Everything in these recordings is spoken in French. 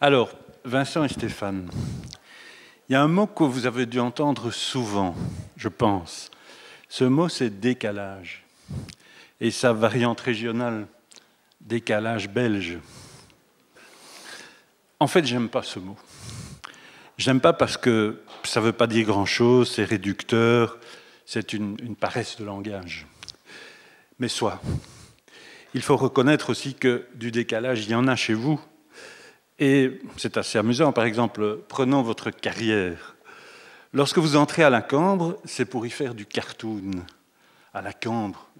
Alors, Vincent et Stéphane, il y a un mot que vous avez dû entendre souvent, je pense. Ce mot, c'est décalage. Et sa variante régionale, décalage belge. En fait, j'aime pas ce mot. J'aime pas parce que ça ne veut pas dire grand-chose, c'est réducteur, c'est une paresse de langage. Mais soit. Il faut reconnaître aussi que du décalage, il y en a chez vous. Et c'est assez amusant. Par exemple, prenons votre carrière. Lorsque vous entrez à la Cambre, c'est pour y faire du cartoon. À la Cambre,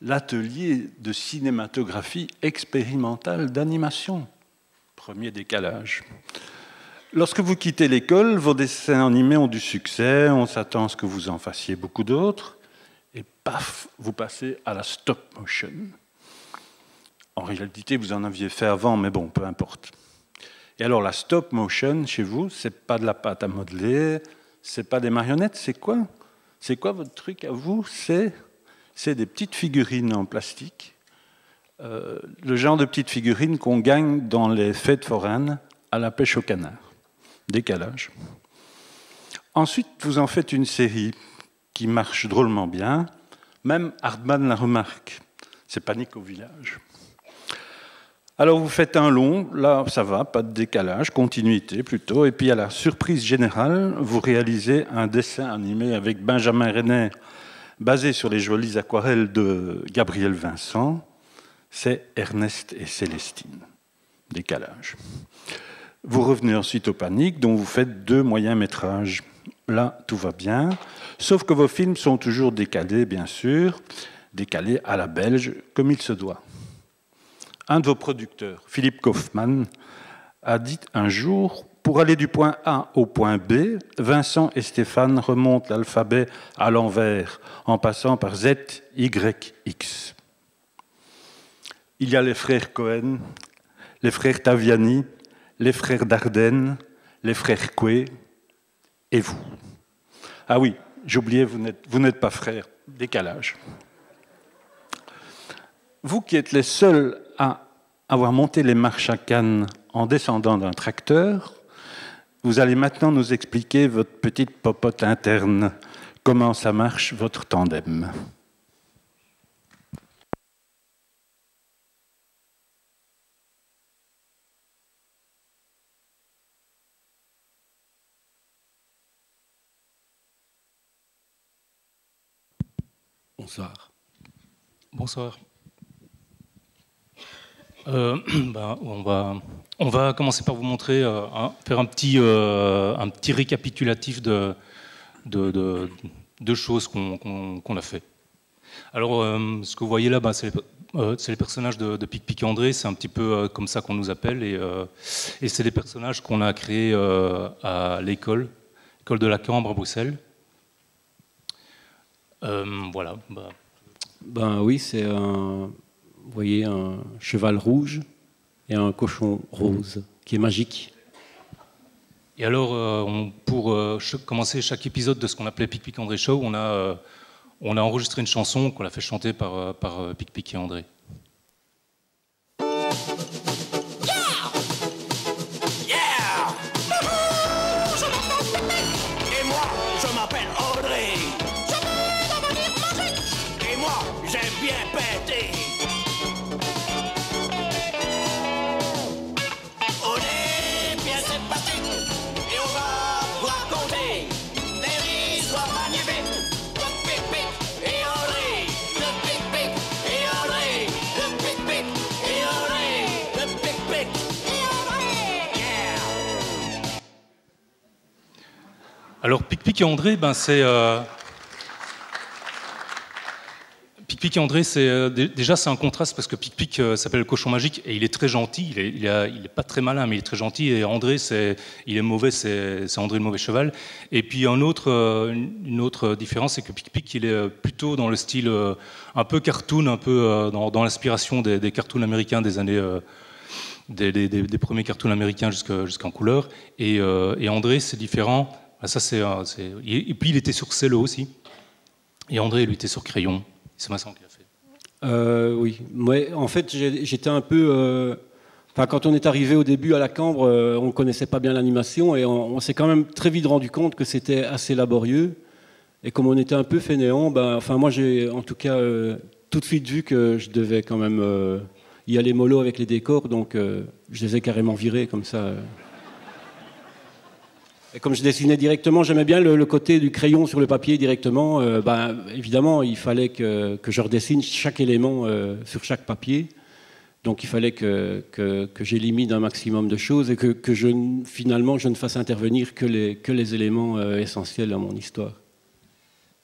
l'atelier de cinématographie expérimentale d'animation. Premier décalage. Lorsque vous quittez l'école, vos dessins animés ont du succès, on s'attend à ce que vous en fassiez beaucoup d'autres, et paf, vous passez à la stop motion. En réalité, vous en aviez fait avant, mais bon, peu importe. Et alors, la stop motion, chez vous, c'est pas de la pâte à modeler, c'est pas des marionnettes, c'est quoi? C'est quoi votre truc à vous? C'est des petites figurines en plastique, le genre de petites figurines qu'on gagne dans les fêtes foraines à la pêche au canard. Décalage. Ensuite, vous en faites une série qui marche drôlement bien. Même Hardman la remarque. C'est Panique au village. Alors vous faites un long, là ça va, pas de décalage, continuité plutôt. Et puis à la surprise générale, vous réalisez un dessin animé avec Benjamin Renner basé sur les jolies aquarelles de Gabriel Vincent. C'est Ernest et Célestine. Décalage. Vous revenez ensuite aux Paniques, dont vous faites 2 moyens métrages. Là, tout va bien, sauf que vos films sont toujours décalés, bien sûr, décalés à la belge, comme il se doit. Un de vos producteurs, Philippe Kaufmann, a dit un jour, pour aller du point A au point B, Vincent et Stéphane remontent l'alphabet à l'envers, en passant par Z, Y, X. Il y a les frères Cohen, les frères Taviani, les frères Dardenne, les frères Coué, et vous. Ah oui, j'oubliais, vous n'êtes pas frères, décalage. Vous qui êtes les seuls à avoir monté les marches à Cannes en descendant d'un tracteur, vous allez maintenant nous expliquer votre petite popote interne, comment ça marche votre tandem. Bonsoir. Bonsoir. On va commencer par vous montrer, faire un petit récapitulatif de choses qu'on a fait. Alors, ce que vous voyez là, ben, c'est les personnages de Pic Pic André, c'est un petit peu comme ça qu'on nous appelle, et c'est des personnages qu'on a créés à l'école de la Cambre à Bruxelles. Voilà. Ben oui, c'est un, vous voyez, un cheval rouge et un cochon rose qui est magique. Et alors, pour commencer chaque épisode de ce qu'on appelait Pic Pic André Show, on a enregistré une chanson qu'on a fait chanter par Pic Pic et André. Alors, Pic Pic et André, ben, c'est déjà c'est un contraste parce que Pic Pic s'appelle le cochon magique et il est très gentil, il est pas très malin mais il est très gentil, et André, il est mauvais, c'est André le mauvais cheval. Et puis une autre différence, c'est que Pic Pic, il est plutôt dans le style un peu cartoon, un peu dans l'inspiration des cartoons américains des années des premiers cartoons américains jusqu'en couleur, et André, c'est différent. Ça, et puis il était sur cello aussi. Et André, lui, était sur crayon. C'est Vincent qui l'a fait. Oui. Ouais, en fait, j'étais un peu Enfin, quand on est arrivé au début à la Cambre, on ne connaissait pas bien l'animation et on s'est quand même très vite rendu compte que c'était assez laborieux. Et comme on était un peu fainéant, ben, enfin, moi j'ai en tout cas tout de suite vu que je devais quand même y aller mollo avec les décors, donc je les ai carrément virés comme ça. Et comme je dessinais directement, j'aimais bien le côté du crayon sur le papier directement. Ben, évidemment, il fallait que je redessine chaque élément sur chaque papier. Donc il fallait que j'élimine un maximum de choses et que finalement je ne fasse intervenir que les éléments essentiels à mon histoire.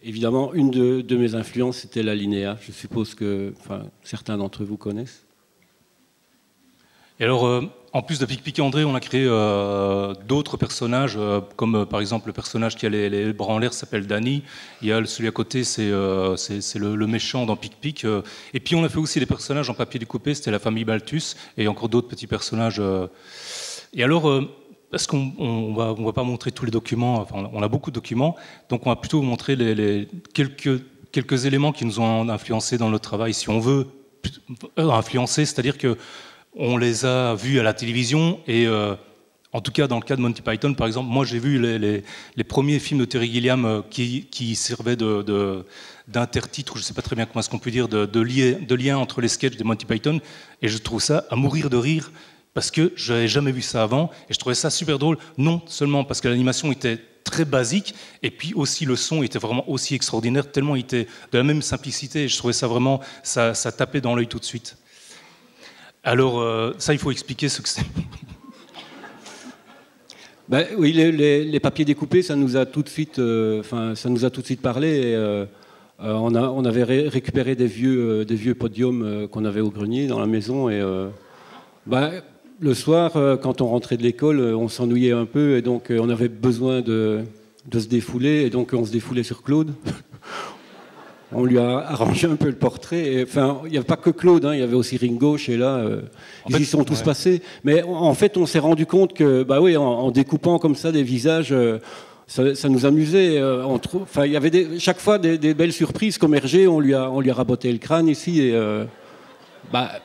Évidemment, une de mes influences, c'était la linéa. Je suppose que certains d'entre vous connaissent. Et alors, en plus de Pic Pic André, on a créé d'autres personnages, comme par exemple le personnage qui a les bras en l'air s'appelle Danny. Il y a celui à côté, c'est le méchant dans Pic Pic. Et puis on a fait aussi des personnages en papier découpé, c'était la famille Balthus, et encore d'autres petits personnages. Et alors, parce qu'on va pas montrer tous les documents, enfin, on a beaucoup de documents, donc on va plutôt montrer quelques éléments qui nous ont influencés dans notre travail, si on veut influencer, c'est-à-dire que on les a vus à la télévision et en tout cas dans le cas de Monty Python par exemple, moi j'ai vu les premiers films de Terry Gilliam qui servaient d'intertitre, je ne sais pas très bien comment est-ce qu'on peut dire, de lien entre les sketchs des Monty Python, et je trouve ça à mourir de rire parce que je n'avais jamais vu ça avant et je trouvais ça super drôle, non seulement parce que l'animation était très basique et puis aussi le son était vraiment aussi extraordinaire, tellement il était de la même simplicité et je trouvais ça vraiment, ça tapait dans l'œil tout de suite. Alors, ça, il faut expliquer ce que c'est. Ben, oui, les papiers découpés, ça nous a tout de suite, parlé. Et, on avait récupéré des vieux podiums qu'on avait au grenier dans la maison. Et ben, le soir, quand on rentrait de l'école, on s'ennuyait un peu et donc on avait besoin de se défouler. Et donc, on se défoulait sur Claude. On lui a arrangé un peu le portrait. Enfin, il n'y avait pas que Claude, hein, il y avait aussi Ringo, Sheila. Ils y sont tous passés. Mais en fait, on s'est rendu compte que, bah oui, en découpant comme ça des visages, ça nous amusait. Enfin, il y avait chaque fois des belles surprises. Comme Hergé, on lui a raboté le crâne ici. Et, bah, et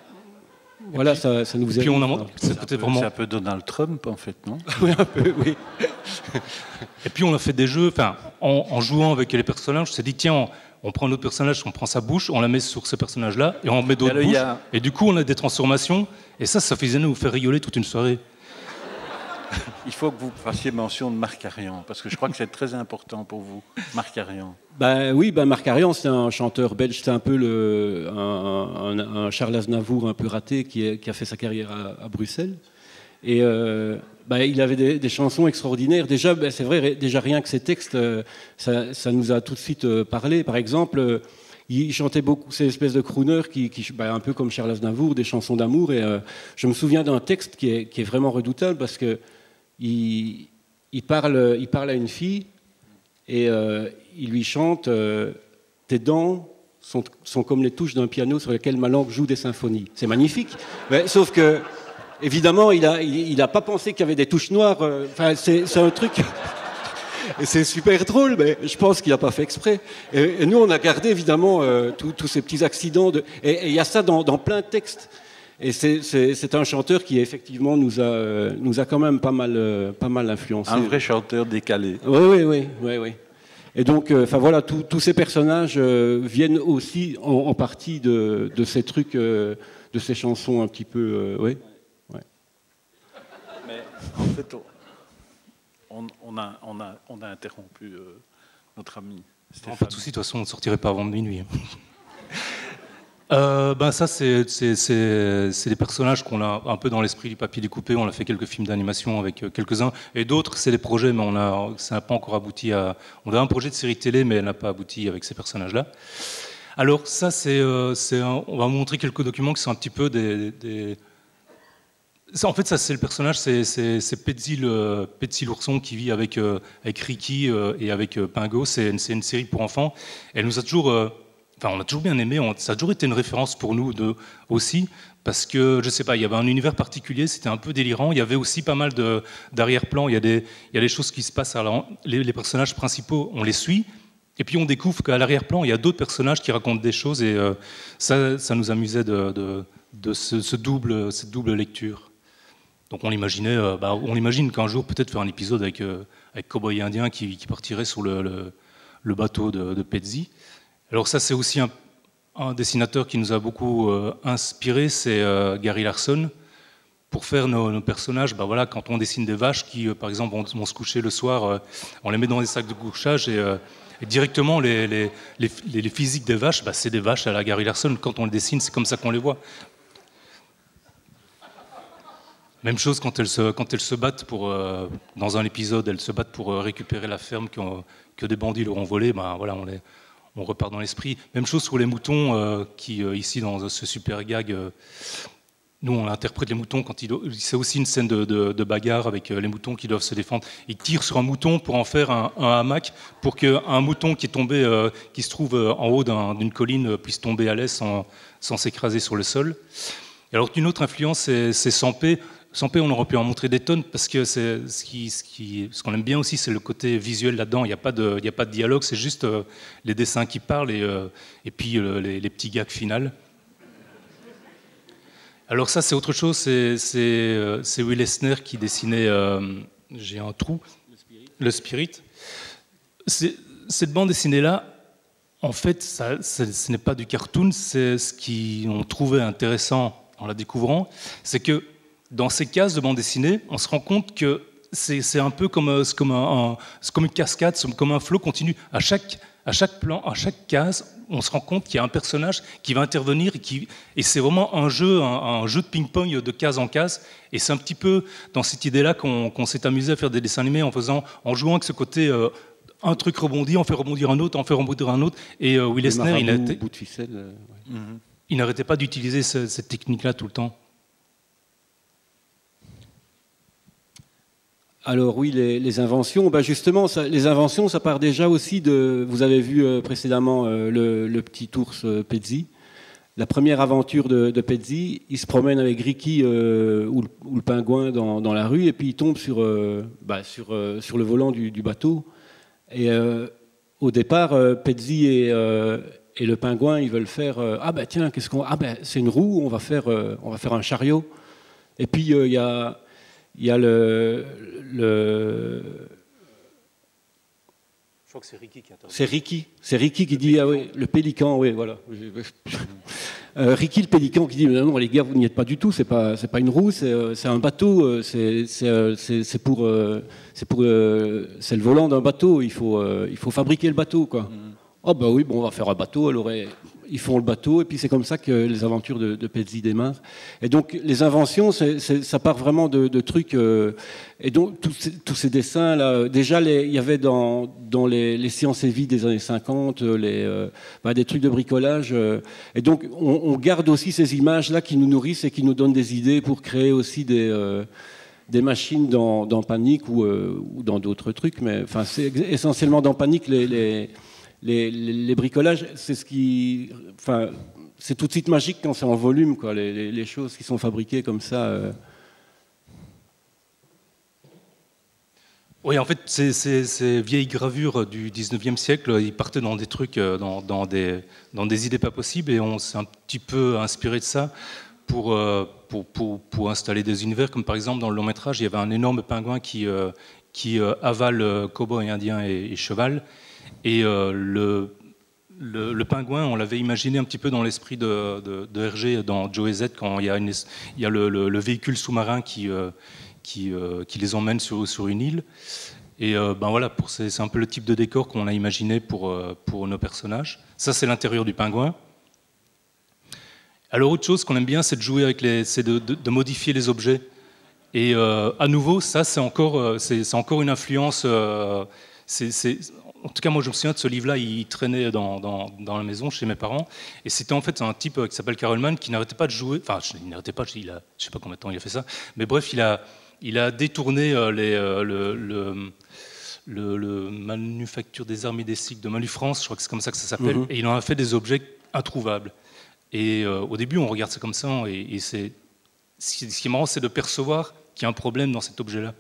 voilà, puis, ça nous faisait. C'est un peu Donald Trump, en fait, non? Oui, un peu, oui. Et puis, on a fait des jeux. Enfin, en jouant avec les personnages, on s'est dit, tiens. On prend notre personnage, on prend sa bouche, on la met sur ce personnage-là, et on met d'autres bouches. Et du coup, on a des transformations. Et ça faisait nous faire rigoler toute une soirée. Il faut que vous fassiez mention de Marc Aryan, parce que je crois que c'est très important pour vous, Marc Aryan. Ben oui, ben Marc Aryan, c'est un chanteur belge, c'est un peu un Charles Aznavour un peu raté qui a fait sa carrière à Bruxelles. Et bah, il avait des chansons extraordinaires. Déjà, bah, c'est vrai, déjà rien que ses textes, ça nous a tout de suite parlé. Par exemple, il chantait beaucoup ces espèces de crooners qui bah, un peu comme Charles Aznavour, des chansons d'amour. Et je me souviens d'un texte qui est vraiment redoutable parce que il parle à une fille et il lui chante tes dents sont comme les touches d'un piano sur lequel ma langue joue des symphonies. C'est magnifique. Mais, sauf que évidemment, il a pas pensé qu'il y avait des touches noires. Enfin, c'est un truc. Et c'est super drôle, mais je pense qu'il n'a pas fait exprès. Et nous, on a gardé évidemment tous ces petits accidents. Et il y a ça dans plein de textes. Et c'est un chanteur qui effectivement nous a quand même pas mal influencé. Un vrai chanteur décalé. Oui. Et donc, enfin voilà, tous ces personnages viennent aussi en partie de ces trucs, de ces chansons un petit peu. Oui. En fait, on a interrompu notre ami Stéphane. Pas de souci, de toute façon, on ne sortirait pas avant minuit. Ben ça, c'est des personnages qu'on a un peu dans l'esprit du papier découpé. On a fait quelques films d'animation avec quelques-uns. Et d'autres, c'est des projets, mais ça n'a pas encore abouti à... On a un projet de série télé, mais elle n'a pas abouti avec ces personnages-là. Alors ça, on va vous montrer quelques documents qui sont un petit peu des en fait, ça, c'est le personnage, c'est Petzi l'ourson qui vit avec Ricky et avec Pingo. C'est une série pour enfants. Elle nous a toujours, on a toujours bien aimé. Ça a toujours été une référence pour nous aussi, parce que je sais pas, il y avait un univers particulier. C'était un peu délirant. Il y avait aussi pas mal d'arrière-plan. Il y a des choses qui se passent. Alors, les personnages principaux, on les suit, et puis on découvre qu'à l'arrière-plan, il y a d'autres personnages qui racontent des choses. Et ça nous amusait de cette double lecture. Donc on l'imaginait, on imagine qu'un jour peut-être faire un épisode avec Cowboy Indien qui partirait sur le bateau de Petzi. Alors ça, c'est aussi un dessinateur qui nous a beaucoup inspiré, c'est Gary Larson. Pour faire nos personnages, voilà, quand on dessine des vaches qui, par exemple, vont se coucher le soir, on les met dans des sacs de couchage et directement les physiques des vaches, c'est des vaches à la Gary Larson. Quand on les dessine, c'est comme ça qu'on les voit. Même chose quand elles se battent dans un épisode, elles se battent pour récupérer la ferme que des bandits leur ont volée. Voilà, on repart dans l'esprit. Même chose sur les moutons ici dans ce super gag, nous on interprète les moutons quand c'est aussi une scène de bagarre avec les moutons qui doivent se défendre. Ils tirent sur un mouton pour en faire un hamac pour qu'un mouton qui est tombé, qui se trouve en haut d'une colline, puisse tomber à l'aise sans s'écraser sur le sol. Et alors une autre influence, c'est Sampé. Sampé, on aurait pu en montrer des tonnes parce que ce qu'on aime bien aussi, c'est le côté visuel là-dedans. Il n'y a pas de dialogue, c'est juste les dessins qui parlent et puis les petits gags finaux. Alors ça, c'est autre chose. C'est Will Eisner qui dessinait j'ai un trou, le Spirit. Cette bande dessinée-là, en fait, ce n'est pas du cartoon. C'est ce qu'on trouvait intéressant en la découvrant, c'est que dans ces cases de bande dessinée, on se rend compte que c'est un peu comme une cascade, comme un flot continu. À chaque plan, à chaque case, on se rend compte qu'il y a un personnage qui va intervenir et c'est vraiment un jeu de ping-pong de case en case. Et c'est un petit peu dans cette idée-là qu'on s'est amusé à faire des dessins animés en jouant avec ce côté un truc rebondit, on fait rebondir un autre, on fait rebondir un autre. Et Will Eisner, il n'arrêtait pas d'utiliser cette technique-là tout le temps. Alors oui, les inventions, justement, les inventions, ça part déjà aussi de... Vous avez vu précédemment le petit ours Petzi. La première aventure de Petzi, il se promène avec Ricky ou le pingouin dans la rue et puis il tombe sur le volant du bateau. Et au départ, Petzi et le pingouin, ils veulent faire... tiens, qu'est-ce qu'on... c'est une roue, on va faire un chariot. Et puis il y a... Il y a Je crois que c'est Ricky qui a... C'est Ricky qui dit, le pélican, oui, voilà. Ricky, le pélican, qui dit, non, les gars, vous n'y êtes pas du tout, c'est pas une roue, c'est un bateau, c'est le volant d'un bateau, il faut fabriquer le bateau, quoi. Ah bah oui, on va faire un bateau, ils font le bateau, et puis c'est comme ça que les aventures de Petzi démarrent. Et donc les inventions, ça part vraiment de trucs, et donc tous ces dessins-là, déjà il y avait dans les séances et vies des années 50, des trucs de bricolage, et donc on garde aussi ces images-là qui nous nourrissent et qui nous donnent des idées pour créer aussi des machines dans Panique ou dans d'autres trucs, mais enfin, c'est essentiellement dans Panique les bricolages, c'est c'est tout de suite magique quand c'est en volume, quoi, les choses qui sont fabriquées comme ça. Oui, en fait, ces vieilles gravures du 19e siècle, ils partaient dans des trucs, dans des idées pas possibles, et on s'est un petit peu inspiré de ça pour installer des univers, comme par exemple dans le long métrage, il y avait un énorme pingouin qui avale Cowboy Indien et Cheval. Et le pingouin, on l'avait imaginé un petit peu dans l'esprit de Hergé dans Joe et Z, quand il y a le véhicule sous-marin qui les emmène sur une île. Et voilà, c'est un peu le type de décor qu'on a imaginé pour nos personnages. Ça, c'est l'intérieur du pingouin. Alors, autre chose qu'on aime bien, c'est de jouer avec de modifier les objets. Et à nouveau, ça, c'est encore une influence. En tout cas, moi, je me souviens de ce livre-là, il traînait dans la maison chez mes parents. Et c'était en fait un type qui s'appelle Carelman qui n'arrêtait pas de jouer. Enfin, il n'arrêtait pas, je ne sais pas combien de temps il a fait ça. Mais bref, il a détourné le Manufacture des armes et des cycles de Manufrance, je crois que c'est comme ça que ça s'appelle. Et il en a fait des objets introuvables. Et au début, on regarde ça comme ça. Et ce qui est marrant, c'est de percevoir qu'il y a un problème dans cet objet-là.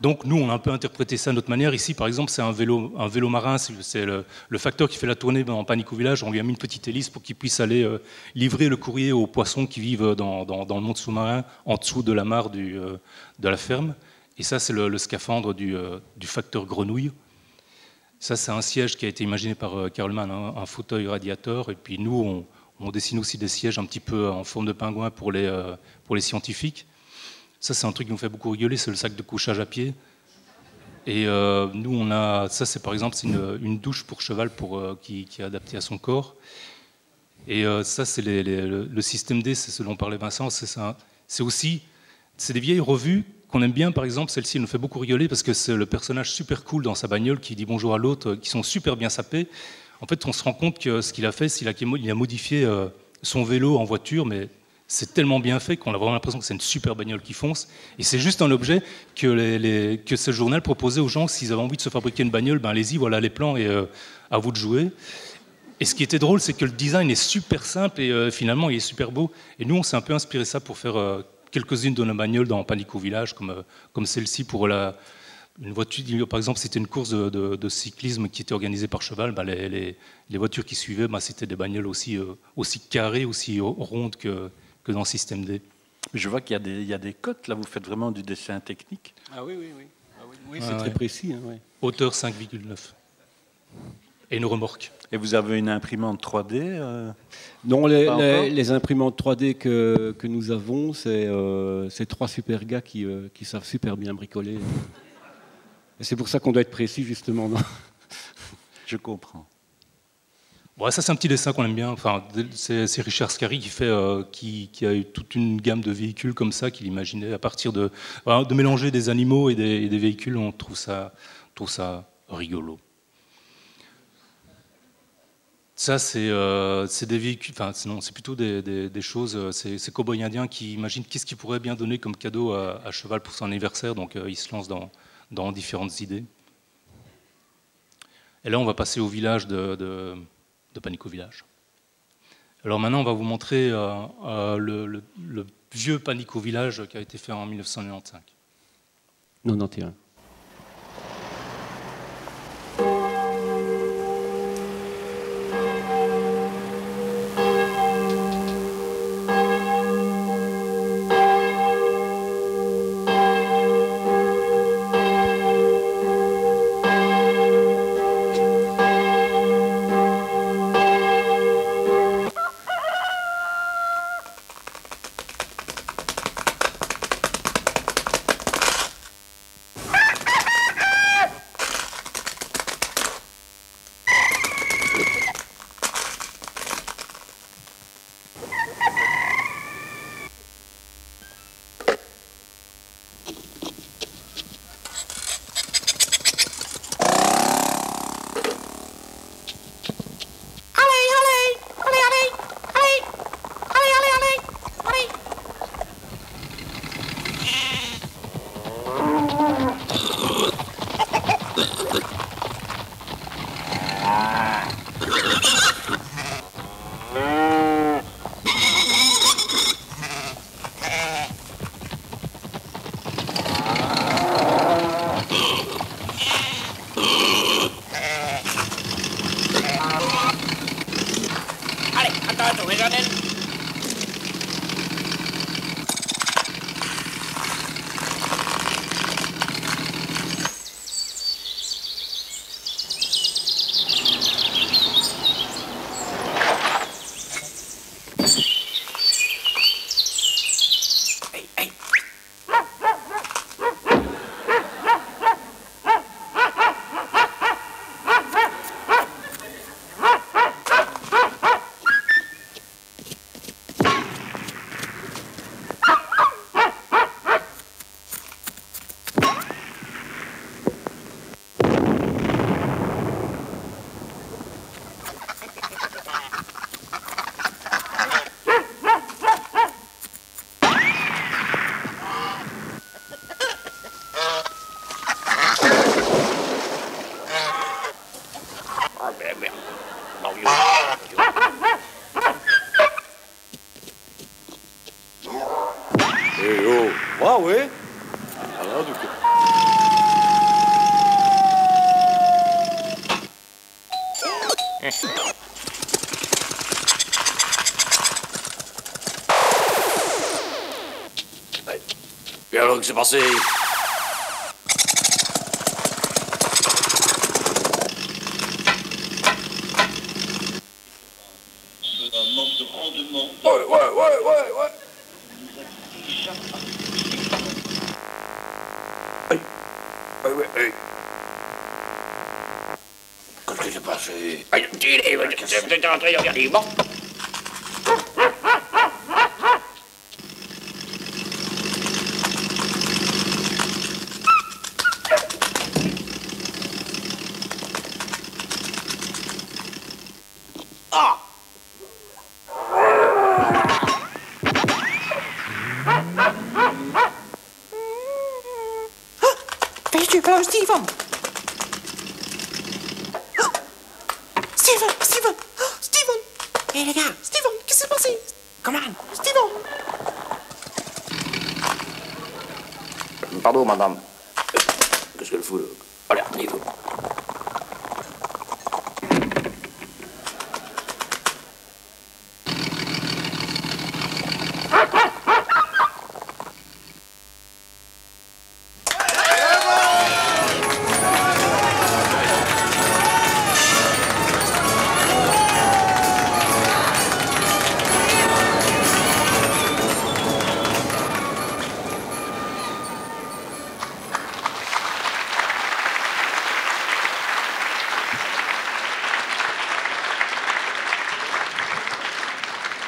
Donc nous, on a un peu interprété ça à notre manière. Ici, par exemple, c'est un vélo marin, c'est le facteur qui fait la tournée en Panique au village. On lui a mis une petite hélice pour qu'il puisse aller livrer le courrier aux poissons qui vivent dans le monde sous-marin, en dessous de la mare de la ferme. Et ça, c'est le scaphandre du facteur grenouille. Ça, c'est un siège qui a été imaginé par Carelman, hein, un fauteuil radiateur. Et puis nous, on dessine aussi des sièges un petit peu en forme de pingouin pour les scientifiques. Ça, c'est un truc qui nous fait beaucoup rigoler, c'est le sac de couchage à pied. Et nous, on a... Ça, c'est par exemple une douche pour cheval qui est adaptée à son corps. Et ça, c'est le système D, c'est ce dont parlait Vincent. C'est aussi... C'est des vieilles revues qu'on aime bien, par exemple. Celle-ci, elle nous fait beaucoup rigoler parce que c'est le personnage super cool dans sa bagnole qui dit bonjour à l'autre, qui sont super bien sapés. En fait, on se rend compte que ce qu'il a fait, c'est qu'il a modifié son vélo en voiture, mais... C'est tellement bien fait qu'on a vraiment l'impression que c'est une super bagnole qui fonce. Et c'est juste un objet que, que ce journal proposait aux gens. S'ils avaient envie de se fabriquer une bagnole, ben allez-y, voilà les plans et à vous de jouer. Et ce qui était drôle, c'est que le design est super simple et finalement il est super beau. Et nous, on s'est un peu inspiré ça pour faire quelques-unes de nos bagnoles dans Panique au village, comme celle-ci pour une voiture. Par exemple, c'était une course de cyclisme qui était organisée par Cheval. Ben les voitures qui suivaient, ben c'était des bagnoles aussi carrées, aussi rondes que dans le système D. Je vois qu'il y a des cotes, là, vous faites vraiment du dessin technique. Ah oui, oui, oui. Ah oui, oui, c'est très précis. Hein, oui. Hauteur 5,9. Et une remorque. Et vous avez une imprimante 3D Non, les imprimantes 3D que nous avons, c'est trois super gars qui savent super bien bricoler. Et c'est pour ça qu'on doit être précis, justement. Non ? Je comprends. Bon, ça, c'est un petit dessin qu'on aime bien. Enfin, c'est Richard Scarry qui a eu toute une gamme de véhicules comme ça, qu'il imaginait à partir de mélanger des animaux et des véhicules. On trouve ça rigolo. Ça, c'est des véhicules. Enfin, non, c'est plutôt des choses. C'est Cowboy Indien qui imagine qu'est-ce qu'il pourrait bien donner comme cadeau à Cheval pour son anniversaire. Donc, il se lance dans différentes idées. Et là, on va passer au village de Panique au village. Alors maintenant, on va vous montrer le vieux Panique au village qui a été fait en 1995. 91. Ah ouais. Alors du coup. Et alors, que s'est passé?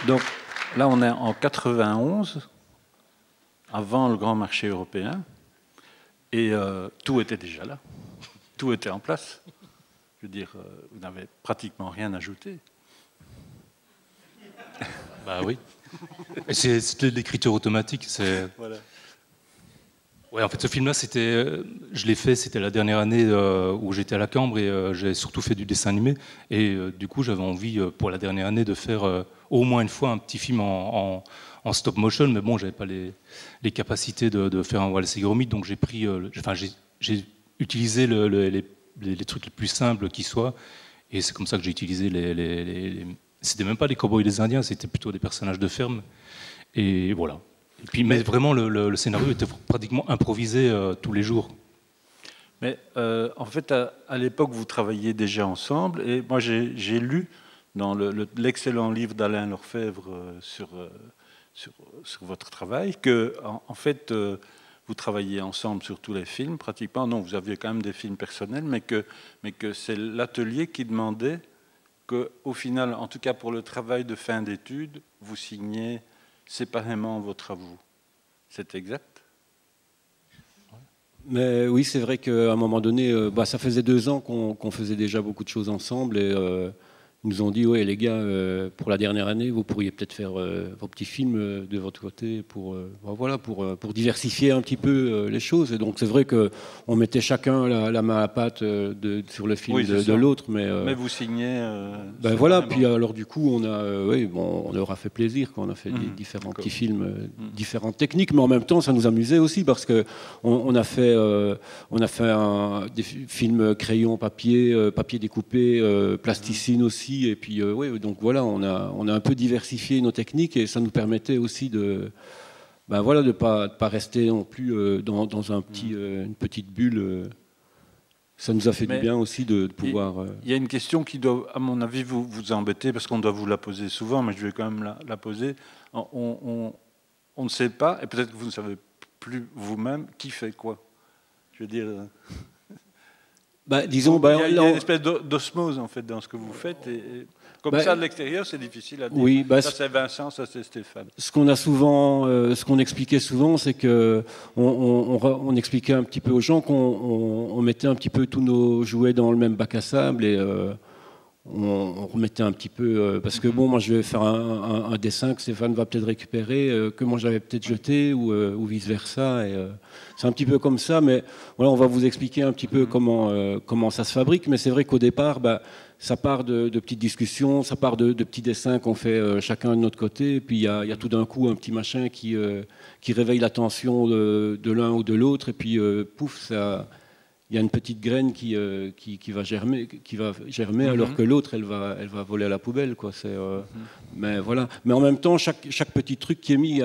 Donc là, on est en 91, avant le grand marché européen, et tout était déjà là, tout était en place. Je veux dire, vous n'avez pratiquement rien ajouté. Bah oui. C'est l'écriture automatique. C'est... Voilà. Ouais, en fait, ce film-là, je l'ai fait, c'était la dernière année où j'étais à la Cambre, et j'ai surtout fait du dessin animé, et du coup, j'avais envie, pour la dernière année, de faire... au moins une fois un petit film en stop motion, mais bon, j'avais pas les capacités de faire un Wallace et Gromit, donc j'ai pris, j'ai utilisé les trucs les plus simples qui soient, et c'est comme ça que j'ai utilisé c'était même pas les cowboys des Indiens, c'était plutôt des personnages de ferme, et voilà. Et puis, mais vraiment, le scénario était pratiquement improvisé tous les jours. Mais en fait, à l'époque, vous travailliez déjà ensemble, et moi, j'ai lu dans l'excellent livre d'Alain Lefebvre sur votre travail, que en fait, vous travaillez ensemble sur tous les films, pratiquement. Non, vous aviez quand même des films personnels, mais que c'est l'atelier qui demandait qu'au final, en tout cas pour le travail de fin d'études, vous signiez séparément vos travaux. C'est exact ? Mais oui, c'est vrai qu'à un moment donné, ça faisait 2 ans qu'on faisait déjà beaucoup de choses ensemble, et... Ils nous ont dit, ouais les gars, pour la dernière année, vous pourriez peut-être faire vos petits films de votre côté pour diversifier un petit peu les choses. Et donc c'est vrai qu'on mettait chacun la main à la patte sur le film, oui, de l'autre. Mais vous signez... voilà, puis alors du coup, on leur a fait plaisir quand on a fait différents petits films, différentes techniques, mais en même temps, ça nous amusait aussi, parce qu'on on a fait des films crayon, papier découpé, plasticine aussi. Et puis, donc voilà, on a un peu diversifié nos techniques, et ça nous permettait aussi de pas rester non plus dans une petite bulle. Ça nous a fait du bien aussi de pouvoir... Il y a une question qui doit, à mon avis, vous embêter, parce qu'on doit vous la poser souvent, mais je vais quand même la poser. On ne sait pas, et peut-être que vous ne savez plus vous-même, qui fait quoi. Je veux dire... il y a une espèce d'osmose en fait dans ce que vous faites, et comme ça de l'extérieur c'est difficile à dire. Oui, ça c'est Vincent, ça c'est Stéphane. Ce qu'on expliquait souvent, c'est que on expliquait un petit peu aux gens qu'on mettait un petit peu tous nos jouets dans le même bac à sable, et on remettait un petit peu parce que moi je vais faire un dessin que Stéphane va peut-être récupérer, que moi j'avais peut-être jeté, ou vice versa, et c'est un petit peu comme ça, mais voilà, on va vous expliquer un petit peu comment ça se fabrique, mais c'est vrai qu'au départ ça part de petites discussions, ça part de petits dessins qu'on fait chacun de notre côté, et puis il y a tout d'un coup un petit machin qui réveille l'attention de l'un ou de l'autre, et puis pouf, ça... il y a une petite graine qui va germer, mm-hmm. alors que l'autre, elle va voler à la poubelle, quoi. C'est, mm-hmm. Mais voilà. Mais en même temps, chaque petit truc qui est mis,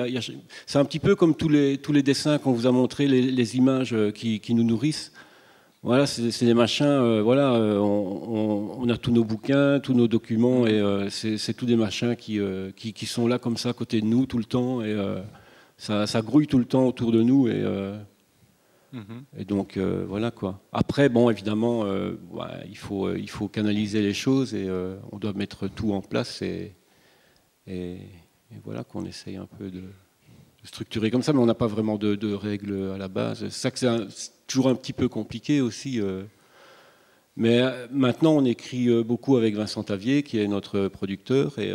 c'est un petit peu comme tous les dessins qu'on vous a montrés, les images qui nous nourrissent. Voilà, c'est des machins. Voilà, on a tous nos bouquins, tous nos documents, et c'est tous des machins qui sont là comme ça à côté de nous tout le temps, et ça grouille tout le temps autour de nous, et donc voilà quoi. Après, bon, évidemment, ouais, il faut canaliser les choses, et on doit mettre tout en place, et voilà qu'on essaye un peu de structuré comme ça, mais on n'a pas vraiment de règles à la base. C'est ça que c'est toujours un petit peu compliqué aussi. Mais maintenant, on écrit beaucoup avec Vincent Tavier, qui est notre producteur, et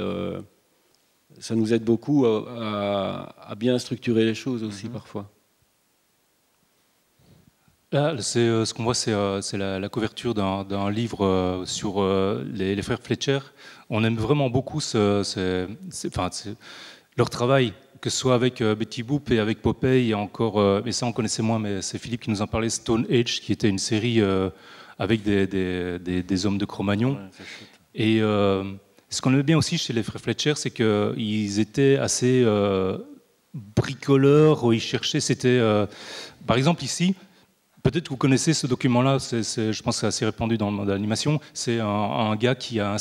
ça nous aide beaucoup à bien structurer les choses aussi, parfois. Là, ce qu'on voit, c'est la couverture d'un livre sur les frères Fleischer. On aime vraiment beaucoup leur travail, que ce soit avec Betty Boop et avec Popeye, et encore, mais ça on connaissait moins, mais c'est Philippe qui nous en parlait, Stone Age, qui était une série avec des hommes de Cro-Magnon. Ouais, et ce qu'on aimait bien aussi chez les frères Fleischer, c'est qu'ils étaient assez bricoleurs, ils cherchaient, c'était... par exemple ici, peut-être que vous connaissez ce document-là, je pense que c'est assez répandu dans l'animation, c'est un gars qui a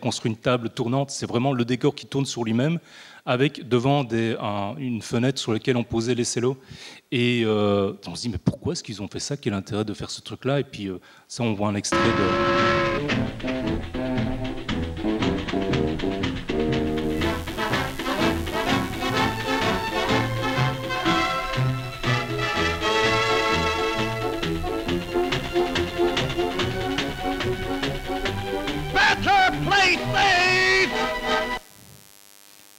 construit une table tournante, c'est vraiment le décor qui tourne sur lui-même, avec devant une fenêtre sur laquelle on posait les cellos. Et on se dit, mais pourquoi est-ce qu'ils ont fait ça? Quel intérêt de faire ce truc-là? Et puis ça, on voit un extrait de...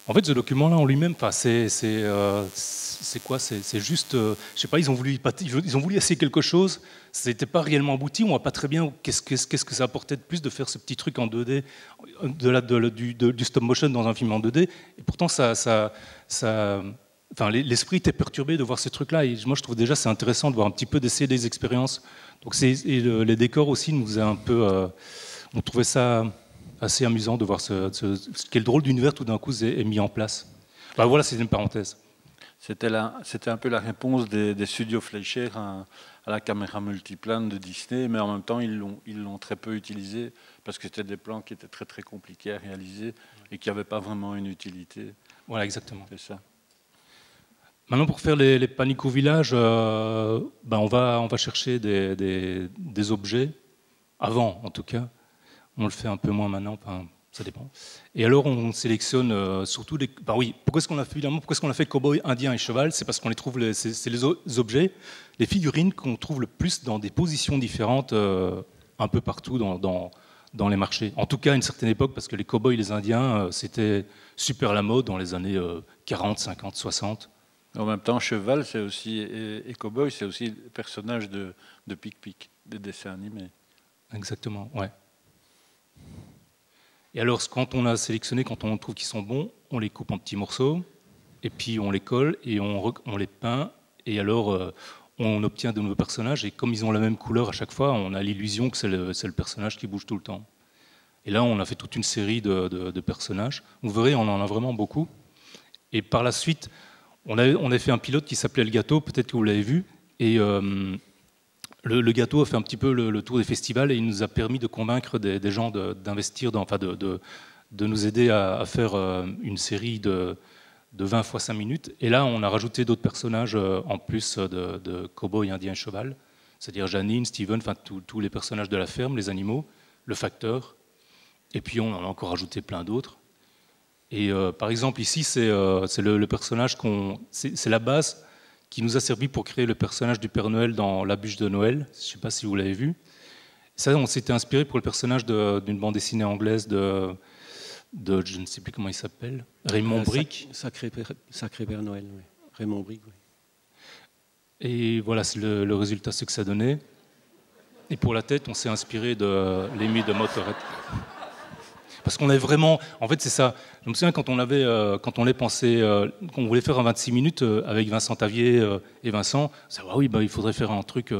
En fait, ce document-là en lui-même, c'est quoi? C'est juste, je sais pas, ils ont voulu essayer quelque chose. C'était pas réellement abouti. On voit pas très bien qu'est-ce que ça apportait de plus de faire ce petit truc en 2D, du stop motion dans un film en 2D. Et pourtant, l'esprit était perturbé de voir ces trucs-là. Et moi, je trouve déjà c'est intéressant de voir un petit peu d'essayer des expériences. Donc, les décors aussi nous a un peu, on trouvait ça assez amusant de voir quel drôle d'univers tout d'un coup est mis en place. Ben voilà, c'est une parenthèse. C'était un peu la réponse des studios Fleischer à la caméra multiplane de Disney, mais en même temps, ils l'ont très peu utilisée parce que c'était des plans qui étaient très, très compliqués à réaliser et qui n'avaient pas vraiment une utilité. Voilà, exactement. C'est ça. Maintenant, pour faire les Panique au village, ben on va chercher des objets, avant en tout cas. On le fait un peu moins maintenant, enfin, ça dépend. Et alors on sélectionne surtout des... Ben oui, pourquoi est-ce qu'on a fait Cowboy Indien et Cheval? C'est parce qu'on les trouve, c'est les objets, les figurines qu'on trouve le plus dans des positions différentes un peu partout dans les marchés. En tout cas, à une certaine époque, parce que les cowboys et les Indiens, c'était super à la mode dans les années 40, 50, 60. En même temps, Cheval c'est aussi, et Cowboy, c'est aussi le personnage de Pic Pic, des dessins animés. Exactement, ouais. Et alors, quand on a sélectionné, quand on trouve qu'ils sont bons, on les coupe en petits morceaux, et puis on les colle, et on les peint, et alors on obtient de nouveaux personnages, et comme ils ont la même couleur à chaque fois, on a l'illusion que c'est le personnage qui bouge tout le temps. Et là, on a fait toute une série de personnages. Vous verrez, on en a vraiment beaucoup. Et par la suite, on a fait un pilote qui s'appelait Le Gâteau, peut-être que vous l'avez vu, et... Le Gâteau a fait un petit peu le tour des festivals et il nous a permis de convaincre des gens d'investir, de nous aider à faire une série de 20 fois 5 minutes. Et là, on a rajouté d'autres personnages en plus de Cowboy, Indien et Cheval, c'est-à-dire Janine, Steven, enfin tous les personnages de la ferme, les animaux, le facteur. Et puis on en a encore rajouté plein d'autres. Et par exemple, ici, c'est le personnage c'est la base qui nous a servi pour créer le personnage du Père Noël dans La Bûche de Noël. Je ne sais pas si vous l'avez vu. Ça, on s'était inspiré pour le personnage d'une bande dessinée anglaise de je ne sais plus comment il s'appelle, Raymond Brick. Sacré Père Noël, oui. Raymond Brick, oui. Et voilà, c'est le résultat, ce que ça donnait. Et pour la tête, on s'est inspiré de l'émi de Motorhead. Parce qu'on est vraiment... En fait, c'est ça. Je me souviens quand on les pensait, qu'on voulait faire en 26 minutes avec Vincent Tavier et Vincent, on disait, ah oui, bah, il faudrait faire un truc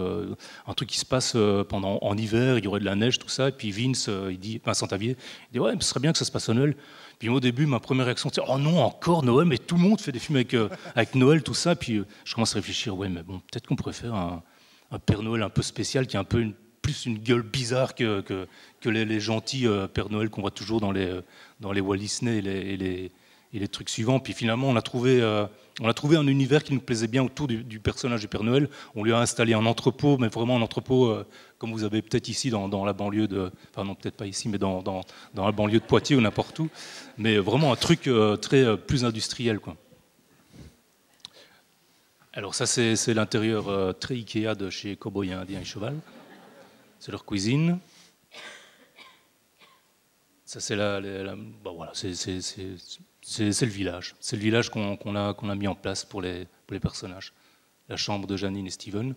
qui se passe pendant, en hiver, il y aurait de la neige, tout ça. Et puis Vince, il dit, Vincent Tavier, il dit, ouais, ce serait bien que ça se passe à Noël. Puis moi, au début, ma première réaction, c'est, oh non, encore Noël, mais tout le monde fait des films avec, avec Noël, tout ça. Puis je commence à réfléchir, ouais, mais bon, peut-être qu'on pourrait faire un Père Noël un peu spécial, qui a un peu une, plus une gueule bizarre que les gentils Père Noël qu'on voit toujours dans les Walt Disney et les trucs suivants. Puis finalement, on a trouvé un univers qui nous plaisait bien autour du personnage du Père Noël. On lui a installé un entrepôt, mais vraiment un entrepôt comme vous avez peut-être ici dans la banlieue de... Enfin non, peut-être pas ici, mais dans la banlieue de Poitiers ou n'importe où. Mais vraiment un truc très plus industriel, quoi. Alors ça, c'est l'intérieur très Ikea de chez Cowboy Indien et Cheval. C'est leur cuisine. Ça, c'est bah voilà, c'est le village. C'est le village qu'on a mis en place pour les personnages. La chambre de Janine et Steven.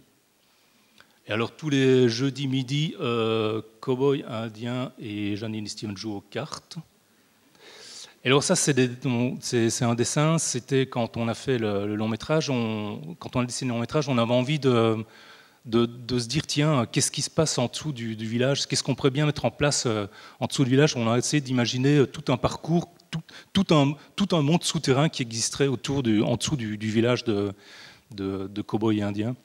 Et alors, tous les jeudis midi, Cowboy Indien et Janine et Steven jouent aux cartes. Et alors ça, c'est un dessin. C'était quand on a fait le long métrage. Quand on a dessiné le long métrage, on avait envie de se dire, tiens, qu'est-ce qui se passe en dessous du village, qu'est-ce qu'on pourrait bien mettre en place en dessous du village. On a essayé d'imaginer tout un parcours, tout un monde souterrain qui existerait autour en dessous du village de Cowboy Indien.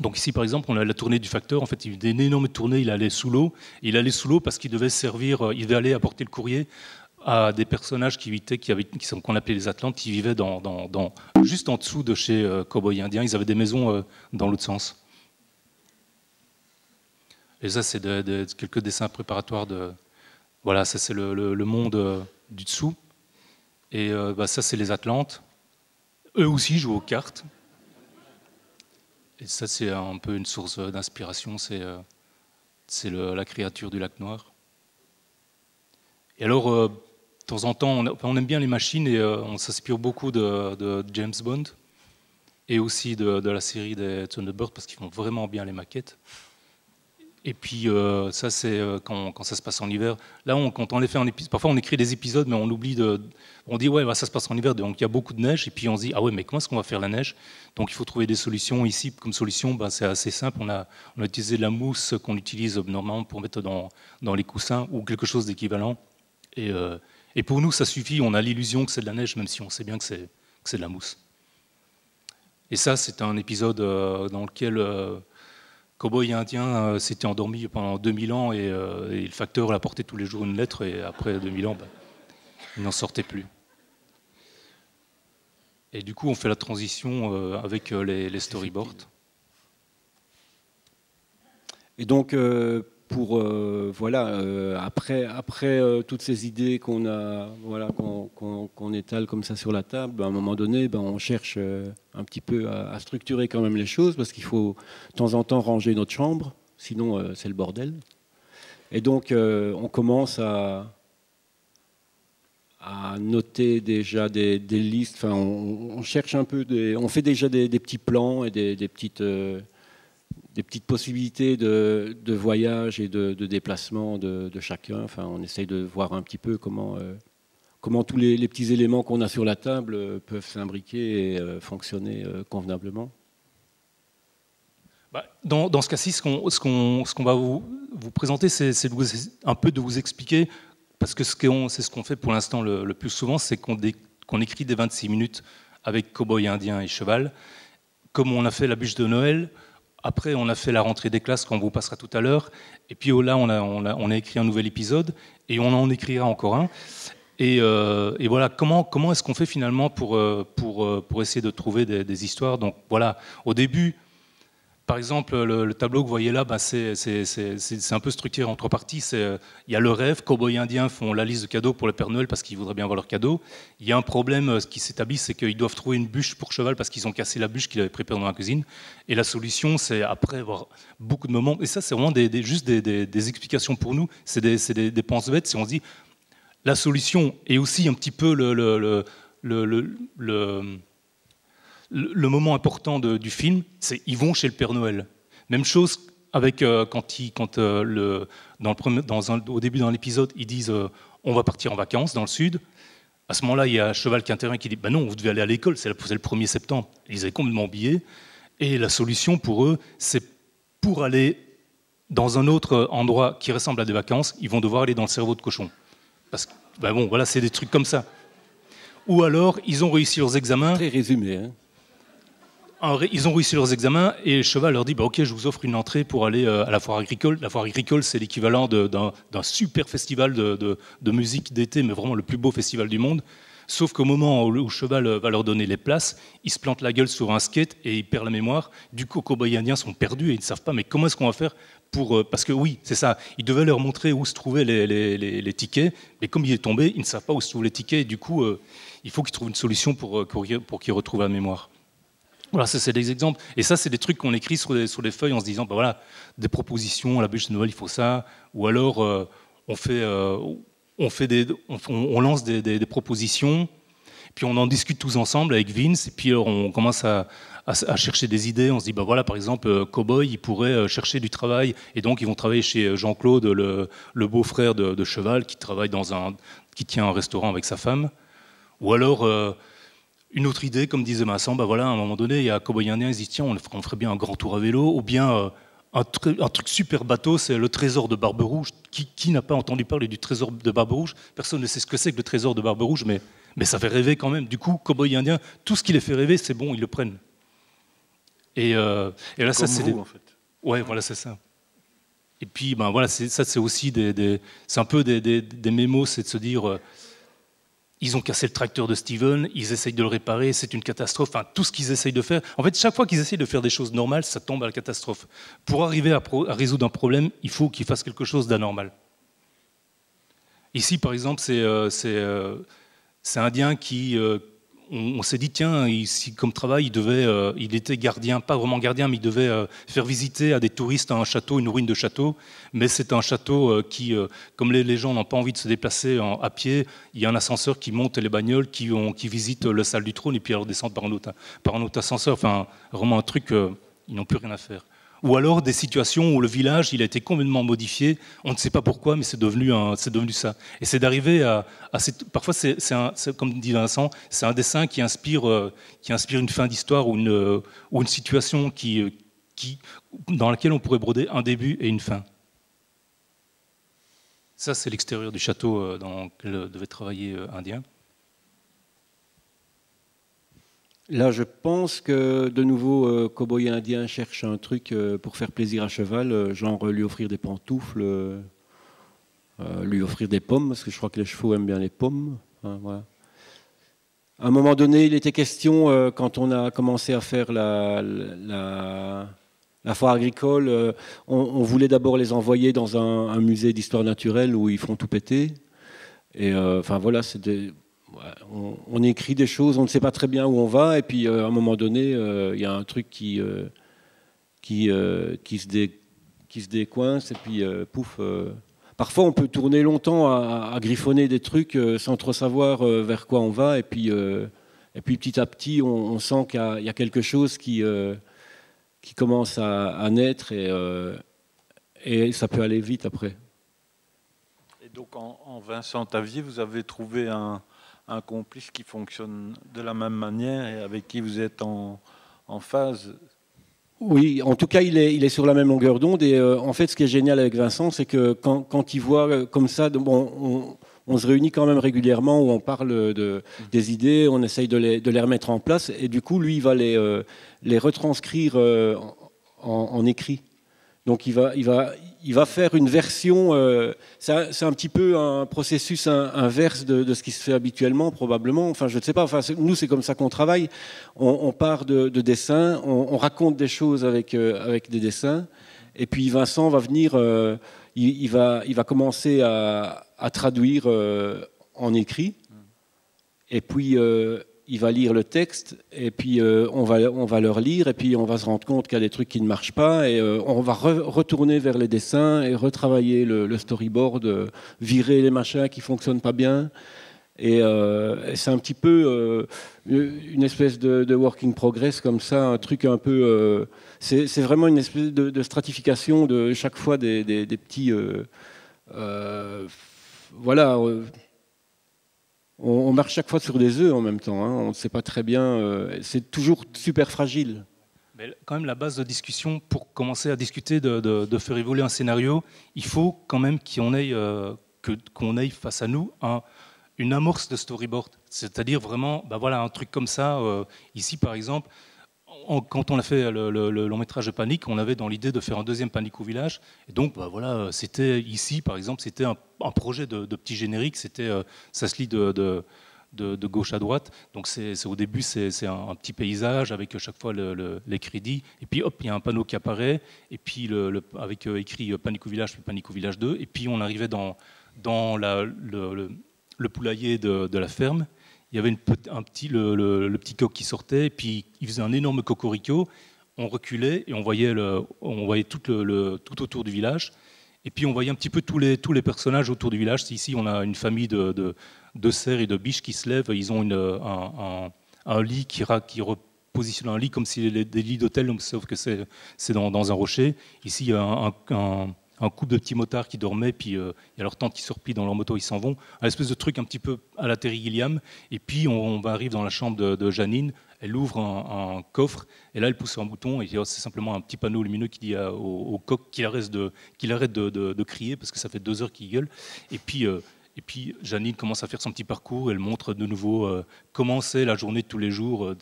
Donc ici, par exemple, on a la tournée du facteur. En fait, il y a une énorme tournée, il allait sous l'eau. Il allait sous l'eau parce qu'il devait servir, il devait aller apporter le courrier à des personnages qu'on appelait les Atlantes, qui vivaient juste en dessous de chez Cowboy Indien. Ils avaient des maisons dans l'autre sens. Et ça, c'est quelques dessins préparatoires de... Voilà, ça, c'est le monde du dessous. Et ça, c'est les Atlantes. Eux aussi jouent aux cartes. Et ça, c'est un peu une source d'inspiration. C'est la créature du lac noir. Et alors, de temps en temps, on aime bien les machines et on s'inspire beaucoup de James Bond et aussi de la série des Thunderbirds parce qu'ils font vraiment bien les maquettes. Et puis ça, c'est quand ça se passe en hiver. Là, quand on les fait en épisode, parfois on écrit des épisodes, mais on oublie on dit ouais, bah, ça se passe en hiver, donc il y a beaucoup de neige. Et puis on se dit ah ouais, mais comment est-ce qu'on va faire la neige? Donc il faut trouver des solutions. Ici, comme solution, bah, c'est assez simple. On a utilisé de la mousse qu'on utilise normalement pour mettre dans les coussins ou quelque chose d'équivalent. Et pour nous, ça suffit. On a l'illusion que c'est de la neige, même si on sait bien que c'est de la mousse. Et ça, c'est un épisode dans lequel Cowboy Indien s'était endormi pendant 2000 ans et le facteur l'a porté tous les jours une lettre et après 2000 ans, bah, il n'en sortait plus. Et du coup, on fait la transition avec les storyboards. Et donc, après toutes ces idées qu'on étale comme ça sur la table, à un moment donné, ben, on cherche un petit peu à structurer quand même les choses, parce qu'il faut de temps en temps ranger notre chambre, sinon c'est le bordel. Et donc on commence à noter déjà des listes, enfin, on cherche un peu, on fait déjà des petits plans et des petites... des petites possibilités de voyage et de déplacement de chacun. Enfin, on essaye de voir un petit peu comment tous les petits éléments qu'on a sur la table peuvent s'imbriquer et fonctionner convenablement. Bah, dans ce cas-ci, ce qu'on va vous présenter, c'est un peu de vous expliquer, parce que c'est ce qu'on fait pour l'instant le plus souvent, c'est qu'on écrit des 26 minutes avec Cowboy Indien et Cheval, comme on a fait la bûche de Noël. Après, on a fait la rentrée des classes qu'on vous passera tout à l'heure. Et puis là, on a écrit un nouvel épisode et on en écrira encore un. Et voilà, comment est-ce qu'on fait finalement pour essayer de trouver des histoires? Donc voilà, au début, par exemple, le tableau que vous voyez là, ben c'est un peu structuré en trois parties. Il y a le rêve, Cowboy Indien font la liste de cadeaux pour le Père Noël parce qu'ils voudraient bien avoir leurs cadeaux. Il y a un problème qui s'établit, c'est qu'ils doivent trouver une bûche pour Cheval parce qu'ils ont cassé la bûche qu'il avait préparée dans la cuisine. Et la solution, c'est après avoir beaucoup de moments... Et ça, c'est vraiment juste des explications pour nous. C'est des penses bêtes. Si on se dit, la solution est aussi un petit peu le moment important du film, c'est ils vont chez le Père Noël. Même chose avec quand au début d'un épisode, ils disent on va partir en vacances dans le sud. À ce moment-là, il y a Cheval qui intervient qui dit « Ben non, vous devez aller à l'école, c'est le 1er septembre. » Ils avaient complètement oublié. Et la solution pour eux, c'est pour aller dans un autre endroit qui ressemble à des vacances, ils vont devoir aller dans le cerveau de cochon. Parce que, ben bon, voilà, c'est des trucs comme ça. Ou alors, ils ont réussi leurs examens. Très résumé, hein. Ils ont réussi leurs examens et Cheval leur dit bah, « Ok, je vous offre une entrée pour aller à la foire agricole. » La foire agricole, c'est l'équivalent d'un super festival de musique d'été, mais vraiment le plus beau festival du monde. Sauf qu'au moment où Cheval va leur donner les places, ils se plantent la gueule sur un skate et ils perdent la mémoire. Du coup, les cow-boys indiens sont perdus et ils ne savent pas « Mais comment est-ce qu'on va faire pour... » Parce que oui, c'est ça, ils devaient leur montrer où se trouvaient les tickets, mais comme il est tombé, ils ne savent pas où se trouvent les tickets. Et du coup, il faut qu'ils trouvent une solution pour qu'ils retrouvent la mémoire. Voilà, ça c'est des exemples. Et ça, c'est des trucs qu'on écrit sur des feuilles en se disant, ben voilà, des propositions, à la bûche de Noël, il faut ça. Ou alors, on lance des propositions, puis on en discute tous ensemble avec Vince, et puis on commence à chercher des idées. On se dit, ben voilà, par exemple, Cowboy, il pourrait chercher du travail, et donc ils vont travailler chez Jean-Claude, le beau-frère de Cheval, qui travaille qui tient un restaurant avec sa femme. Ou alors... Une autre idée, comme disait Vincent, ben voilà, à un moment donné, il y a Cowboy Indien, ils disent, tiens, on ferait bien un grand tour à vélo, ou bien un truc super bateau, c'est le trésor de Barbe Rouge. Qui n'a pas entendu parler du trésor de Barbe Rouge? Personne ne sait ce que c'est que le trésor de Barbe Rouge, mais ça fait rêver quand même. Du coup, Cowboy Indien, tout ce qui les fait rêver, c'est bon, ils le prennent. Et là, comme ça, c'est... Vous, en fait. Ouais, voilà, c'est ça. Et puis, ben voilà, ça, c'est aussi c'est un peu des mémos, c'est de se dire... Ils ont cassé le tracteur de Steven, ils essayent de le réparer, c'est une catastrophe. Enfin, tout ce qu'ils essayent de faire... En fait, chaque fois qu'ils essayent de faire des choses normales, ça tombe à la catastrophe. Pour arriver à résoudre un problème, il faut qu'ils fassent quelque chose d'anormal. Ici, par exemple, c'est Indien qui... on s'est dit, tiens, comme travail, il était gardien, pas vraiment gardien, mais il devait faire visiter à des touristes un château, une ruine de château. Mais c'est un château qui, comme les gens n'ont pas envie de se déplacer à pied, il y a un ascenseur qui monte et les bagnoles qui visitent la salle du trône et puis elles redescendent par un autre ascenseur. Enfin, vraiment un truc, ils n'ont plus rien à faire. Ou alors des situations où le village, il a été complètement modifié, on ne sait pas pourquoi, mais c'est devenu ça. Et c'est d'arriver à parfois, comme dit Vincent, c'est un dessin qui inspire une fin d'histoire ou une situation dans laquelle on pourrait broder un début et une fin. Ça, c'est l'extérieur du château dans lequel devait travailler Indien. Là, je pense que, de nouveau, Cowboy Indien cherche un truc pour faire plaisir à Cheval, genre lui offrir des pantoufles, lui offrir des pommes, parce que je crois que les chevaux aiment bien les pommes. Hein, voilà. À un moment donné, il était question, quand on a commencé à faire la foire agricole, on voulait d'abord les envoyer dans un musée d'histoire naturelle où ils font tout péter. Et enfin, voilà, c'est des... On écrit des choses, on ne sait pas très bien où on va, et puis à un moment donné, y a un truc qui se décoince, et puis pouf. Parfois, on peut tourner longtemps à griffonner des trucs sans trop savoir vers quoi on va, et puis petit à petit, on sent qu'il y a quelque chose qui commence à naître, et ça peut aller vite après. Et donc, en Vincent Tavier, vous avez trouvé un complice qui fonctionne de la même manière et avec qui vous êtes en phase? Oui, en tout cas, il est sur la même longueur d'onde. Et en fait, ce qui est génial avec Vincent, c'est que quand il voit comme ça, bon, on se réunit quand même régulièrement où on parle des idées, on essaye de les remettre en place. Et du coup, lui, il va les retranscrire en écrit. Donc, il va faire une version, c'est un petit peu un processus inverse de ce qui se fait habituellement, probablement. Enfin, je ne sais pas, enfin, nous, c'est comme ça qu'on travaille. On part de dessins, on raconte des choses avec des dessins. Et puis Vincent va venir, il va commencer à traduire en écrit. Et puis... il va lire le texte, et puis on va le relire, et puis on va se rendre compte qu'il y a des trucs qui ne marchent pas, et on va retourner vers les dessins, et retravailler le storyboard, virer les machins qui ne fonctionnent pas bien. Et c'est un petit peu une espèce de working progress, comme ça, un truc un peu... c'est vraiment une espèce de stratification de chaque fois des petits... voilà, on marche chaque fois sur des œufs en même temps, hein, on ne sait pas très bien, c'est toujours super fragile. Mais quand même la base de discussion, pour commencer à discuter de faire évoluer un scénario, il faut quand même qu'on aille, face à nous une amorce de storyboard, c'est-à-dire vraiment, bah voilà, un truc comme ça, ici par exemple, quand on a fait le long métrage de Panique, on avait dans l'idée de faire un deuxième Panique au village. Et donc, bah voilà, c'était ici, par exemple, c'était un projet de petit générique. C'était, ça se lit de gauche à droite. Donc, au début, c'est un petit paysage avec chaque fois les crédits. Et puis, hop, il y a un panneau qui apparaît. Et puis, avec écrit Panique au village, puis Panique au village 2. Et puis, on arrivait dans le poulailler de la ferme. Il y avait le petit coq qui sortait, et puis il faisait un énorme cocorico. On reculait et on voyait tout autour du village. Et puis on voyait un petit peu tous les personnages autour du village. Ici, on a une famille de cerfs et de biches qui se lèvent. Ils ont un lit qui repositionne un lit comme si des lits d'hôtel, sauf que c'est dans un rocher. Ici, il y a un couple de petits motards qui dormaient, puis il y a leur tante qui se replie dans leur moto, ils s'en vont. Un espèce de truc un petit peu à la Terry Gilliam. Et puis on arrive dans la chambre de Janine, elle ouvre un coffre, et là elle pousse un bouton, et c'est simplement un petit panneau lumineux qui dit au coq qu'il arrête de crier, parce que ça fait 2 heures qu'il gueule. Et puis Janine commence à faire son petit parcours, elle montre de nouveau comment c'est la journée de tous les jours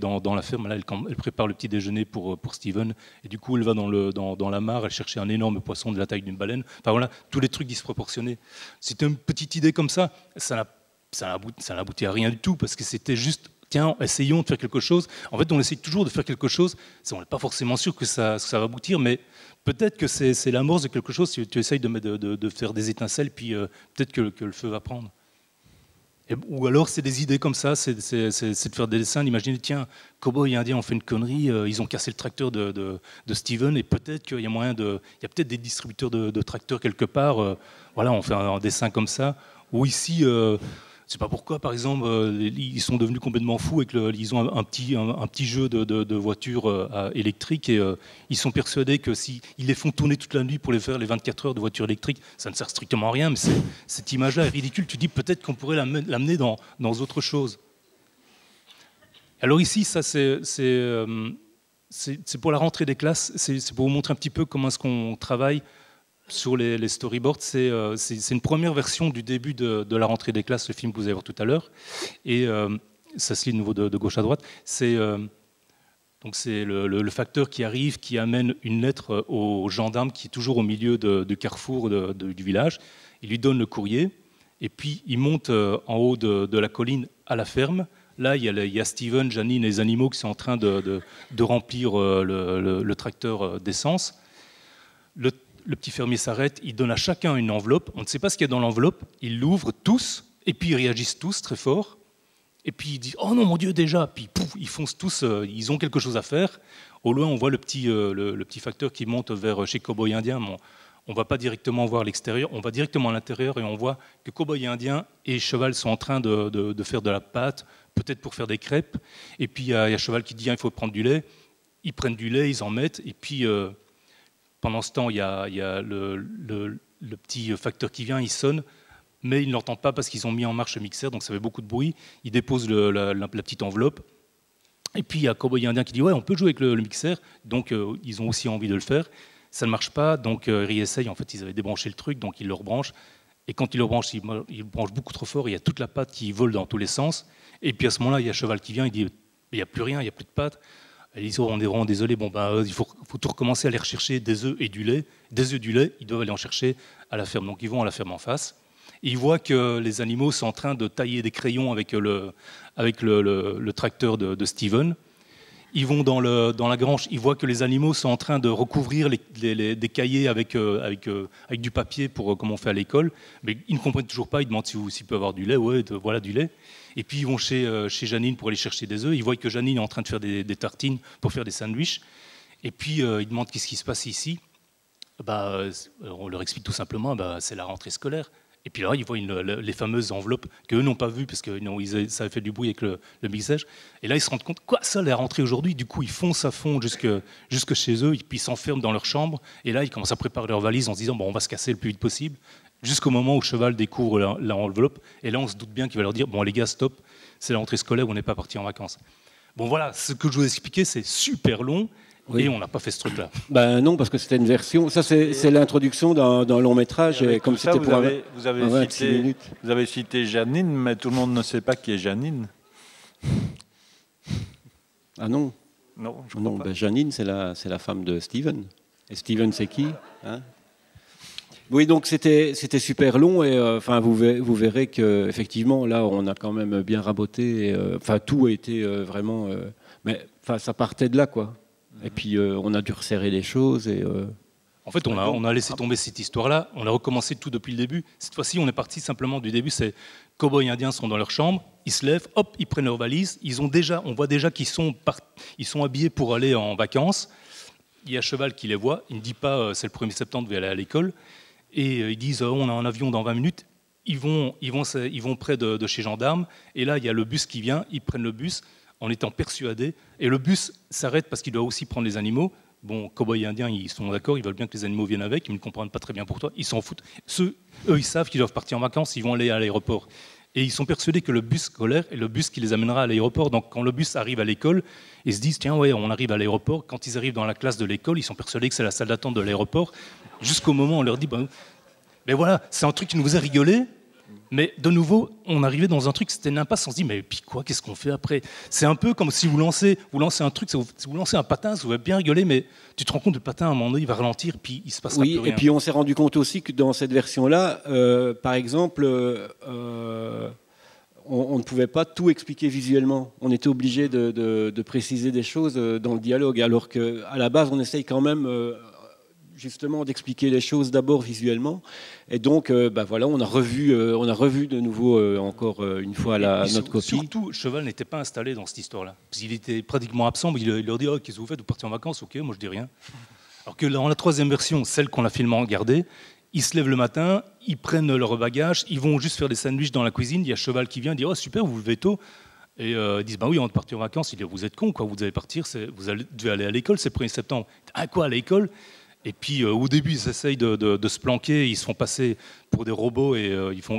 dans la ferme. Là, elle prépare le petit déjeuner pour Steven, et du coup elle va dans la mare, elle cherchait un énorme poisson de la taille d'une baleine. Enfin voilà, tous les trucs disproportionnés. C'était une petite idée comme ça, ça n'aboutit à rien du tout, parce que c'était juste, tiens, essayons de faire quelque chose. En fait, on essaye toujours de faire quelque chose, on n'est pas forcément sûr que ça va aboutir, mais peut-être que c'est l'amorce de quelque chose, si tu essayes de faire des étincelles, puis peut-être que le feu va prendre. Ou alors c'est des idées comme ça, c'est de faire des dessins, d'imaginer, tiens, Cowboy Indien, on fait une connerie, ils ont cassé le tracteur de Steven, et peut-être qu'il y a moyen il y a peut-être des distributeurs de tracteurs quelque part, voilà, on fait un dessin comme ça. Ou ici... Je ne sais pas pourquoi, par exemple, ils sont devenus complètement fous et qu'ils ont un petit jeu de voitures électriques, et ils sont persuadés que s'ils les font tourner toute la nuit pour les faire les 24 heures de voitures électriques, ça ne sert strictement à rien, mais cette image-là est ridicule. Tu dis peut-être qu'on pourrait l'amener dans autre chose. Alors ici, ça c'est pour la rentrée des classes, c'est pour vous montrer un petit peu comment est-ce qu'on travaille sur les storyboards. C'est une première version du début de la rentrée des classes, le film que vous allez voir tout à l'heure. Et ça se lit de nouveau de gauche à droite. C'est le facteur qui arrive, qui amène une lettre au gendarme qui est toujours au milieu du carrefour du village. Il lui donne le courrier, et puis il monte en haut de la colline à la ferme. Là, il y a Steven, Janine et les animaux qui sont en train de remplir le tracteur d'essence. Le petit fermier s'arrête, il donne à chacun une enveloppe, on ne sait pas ce qu'il y a dans l'enveloppe, ils l'ouvrent tous, et puis ils réagissent tous très fort, et puis ils disent « Oh non, mon Dieu, déjà !» Puis pouf, ils foncent tous, ils ont quelque chose à faire. Au loin, on voit le petit facteur qui monte vers chez Cowboy Indien, mais on ne va pas directement voir l'extérieur, on va directement à l'intérieur, et on voit que Cowboy Indien et Cheval sont en train de faire de la pâte, peut-être pour faire des crêpes, et puis il y a Cheval qui dit « Il faut prendre du lait », ils prennent du lait, ils en mettent, et puis... Pendant ce temps, il y a le petit facteur qui vient, il sonne, mais il ne l'entend pas parce qu'ils ont mis en marche le mixeur, donc ça fait beaucoup de bruit. Il dépose la petite enveloppe. Et puis il y a Cowboy Indien qui dit « Ouais, on peut jouer avec le mixeur », donc ils ont aussi envie de le faire. Ça ne marche pas, donc ils réessayent. En fait, ils avaient débranché le truc, donc ils le rebranchent. Et quand ils le branchent, ils le branchent beaucoup trop fort. Il y a toute la pâte qui vole dans tous les sens. Et puis à ce moment-là, il y a Cheval qui vient, il dit « Il n'y a plus rien, il n'y a plus de pâte ». Ils disent « On est vraiment désolé, bon, ben, il faut tout recommencer à aller rechercher des œufs et du lait. Des œufs, du lait, ils doivent aller en chercher à la ferme. » Donc ils vont à la ferme en face. Et ils voient que les animaux sont en train de tailler des crayons avec le tracteur de Steven. Ils vont dans la grange, ils voient que les animaux sont en train de recouvrir des cahiers avec du papier comme on fait à l'école. Mais ils ne comprennent toujours pas, ils demandent s'ils peuvent avoir du lait. « Ouais, voilà du lait. » Et puis ils vont chez Janine pour aller chercher des œufs. Ils voient que Janine est en train de faire des tartines pour faire des sandwichs. Et puis ils demandent qu'est-ce qui se passe ici. Bah, on leur explique tout simplement, bah, c'est la rentrée scolaire. Et puis là, ils voient les fameuses enveloppes qu'eux n'ont pas vues parce que ça avait fait du bruit avec le mixage. Et là, ils se rendent compte, quoi, ça, elle est rentrée aujourd'hui. Du coup, ils foncent à fond jusque chez eux, et puis ils s'enferment dans leur chambre. Et là, ils commencent à préparer leurs valises en se disant, bon, on va se casser le plus vite possible, jusqu'au moment où Cheval découvre l'enveloppe. Et là, on se doute bien qu'il va leur dire, bon, les gars, stop, c'est la rentrée scolaire, on n'est pas parti en vacances. Bon, voilà, ce que je vous ai expliqué, c'est super long. Oui. Et on n'a pas fait ce truc-là. Ben non, parce que c'était une version. Ça, c'est l'introduction d'un long métrage. Et comme ça, vous avez cité Janine, mais tout le monde ne sait pas qui est Janine. Ah non. Non, je comprends pas. Ben Janine, c'est la femme de Steven. Et Steven, c'est qui, hein? Oui, donc c'était super long et enfin vous verrez que effectivement là on a quand même bien raboté. Enfin tout a été vraiment. Mais enfin ça partait de là quoi. Et puis on a dû resserrer les choses et. En fait, on a laissé tomber cette histoire-là. On a recommencé tout depuis le début. Cette fois-ci, on est parti simplement du début. C'est Cowboys indiens sont dans leur chambre. Ils se lèvent, hop, ils prennent leurs valises. On voit déjà qu'ils sont habillés pour aller en vacances. Il y a Cheval qui les voit. Il ne dit pas c'est le 1er septembre, vous allez aller à l'école. Et ils disent on a un avion dans 20 minutes. Ils vont près de chez Gendarme. Et là, il y a le bus qui vient. Ils prennent le bus en étant persuadés. Et le bus s'arrête parce qu'il doit aussi prendre les animaux. Bon, Cowboys indiens, ils sont d'accord, ils veulent bien que les animaux viennent avec, ils ne comprennent pas très bien pourquoi, ils s'en foutent. Eux, ils savent qu'ils doivent partir en vacances, ils vont aller à l'aéroport. Et ils sont persuadés que le bus scolaire est le bus qui les amènera à l'aéroport. Donc quand le bus arrive à l'école, ils se disent, tiens, ouais, on arrive à l'aéroport. Quand ils arrivent dans la classe de l'école, ils sont persuadés que c'est la salle d'attente de l'aéroport. Jusqu'au moment où on leur dit, ben voilà, c'est un truc qui nous a rigolé. Mais de nouveau, on arrivait dans un truc, c'était une impasse, on se dit, mais puis quoi, qu'est-ce qu'on fait après? C'est un peu comme si vous lancez un truc, si vous lancez un patin, vous allez bien rigoler, mais tu te rends compte, le patin, à un moment donné, il va ralentir, puis il se passera plus rien. Oui, et puis on s'est rendu compte aussi que dans cette version-là, par exemple, on ne pouvait pas tout expliquer visuellement. On était obligé de préciser des choses dans le dialogue, alors qu'à la base, on essaye quand même... justement d'expliquer les choses d'abord visuellement et donc voilà on a revu de nouveau encore une fois notre copie. Surtout Cheval n'était pas installé dans cette histoire là parce qu'il était pratiquement absent. Il leur dit oh, qu'est-ce que vous faites, vous partez en vacances? Ok, moi je dis rien. Alors que dans la troisième version, celle qu'on a filmée, regardez, ils se lèvent le matin, ils prennent leur bagage, ils vont juste faire des sandwichs dans la cuisine. Il y a Cheval qui vient dire oh super, vous levez tôt. Et ils disent, ben oui, on est parti en vacances. Il dit vous êtes con quoi, vous devez partir, vous devez aller à l'école, c'est le 1er septembre. À quoi, à l'école? Et puis au début, ils essayent de se planquer, ils se font passer pour des robots et ils font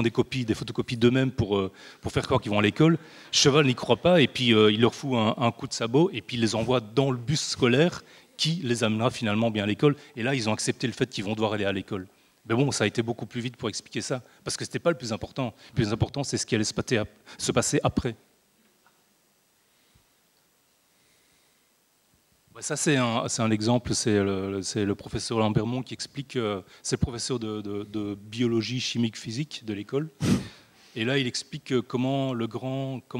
des photocopies d'eux-mêmes pour faire croire qu'ils vont à l'école. Cheval n'y croit pas et puis il leur fout un coup de sabot et puis il les envoie dans le bus scolaire qui les amènera finalement bien à l'école. Et là, ils ont accepté le fait qu'ils vont devoir aller à l'école. Mais bon, ça a été beaucoup plus vite pour expliquer ça parce que ce n'était pas le plus important. Le plus important, c'est ce qui allait se passer après. Ça, c'est un exemple, c'est le professeur Lambermont qui explique, c'est le professeur de biologie chimique physique de l'école, et là il explique comment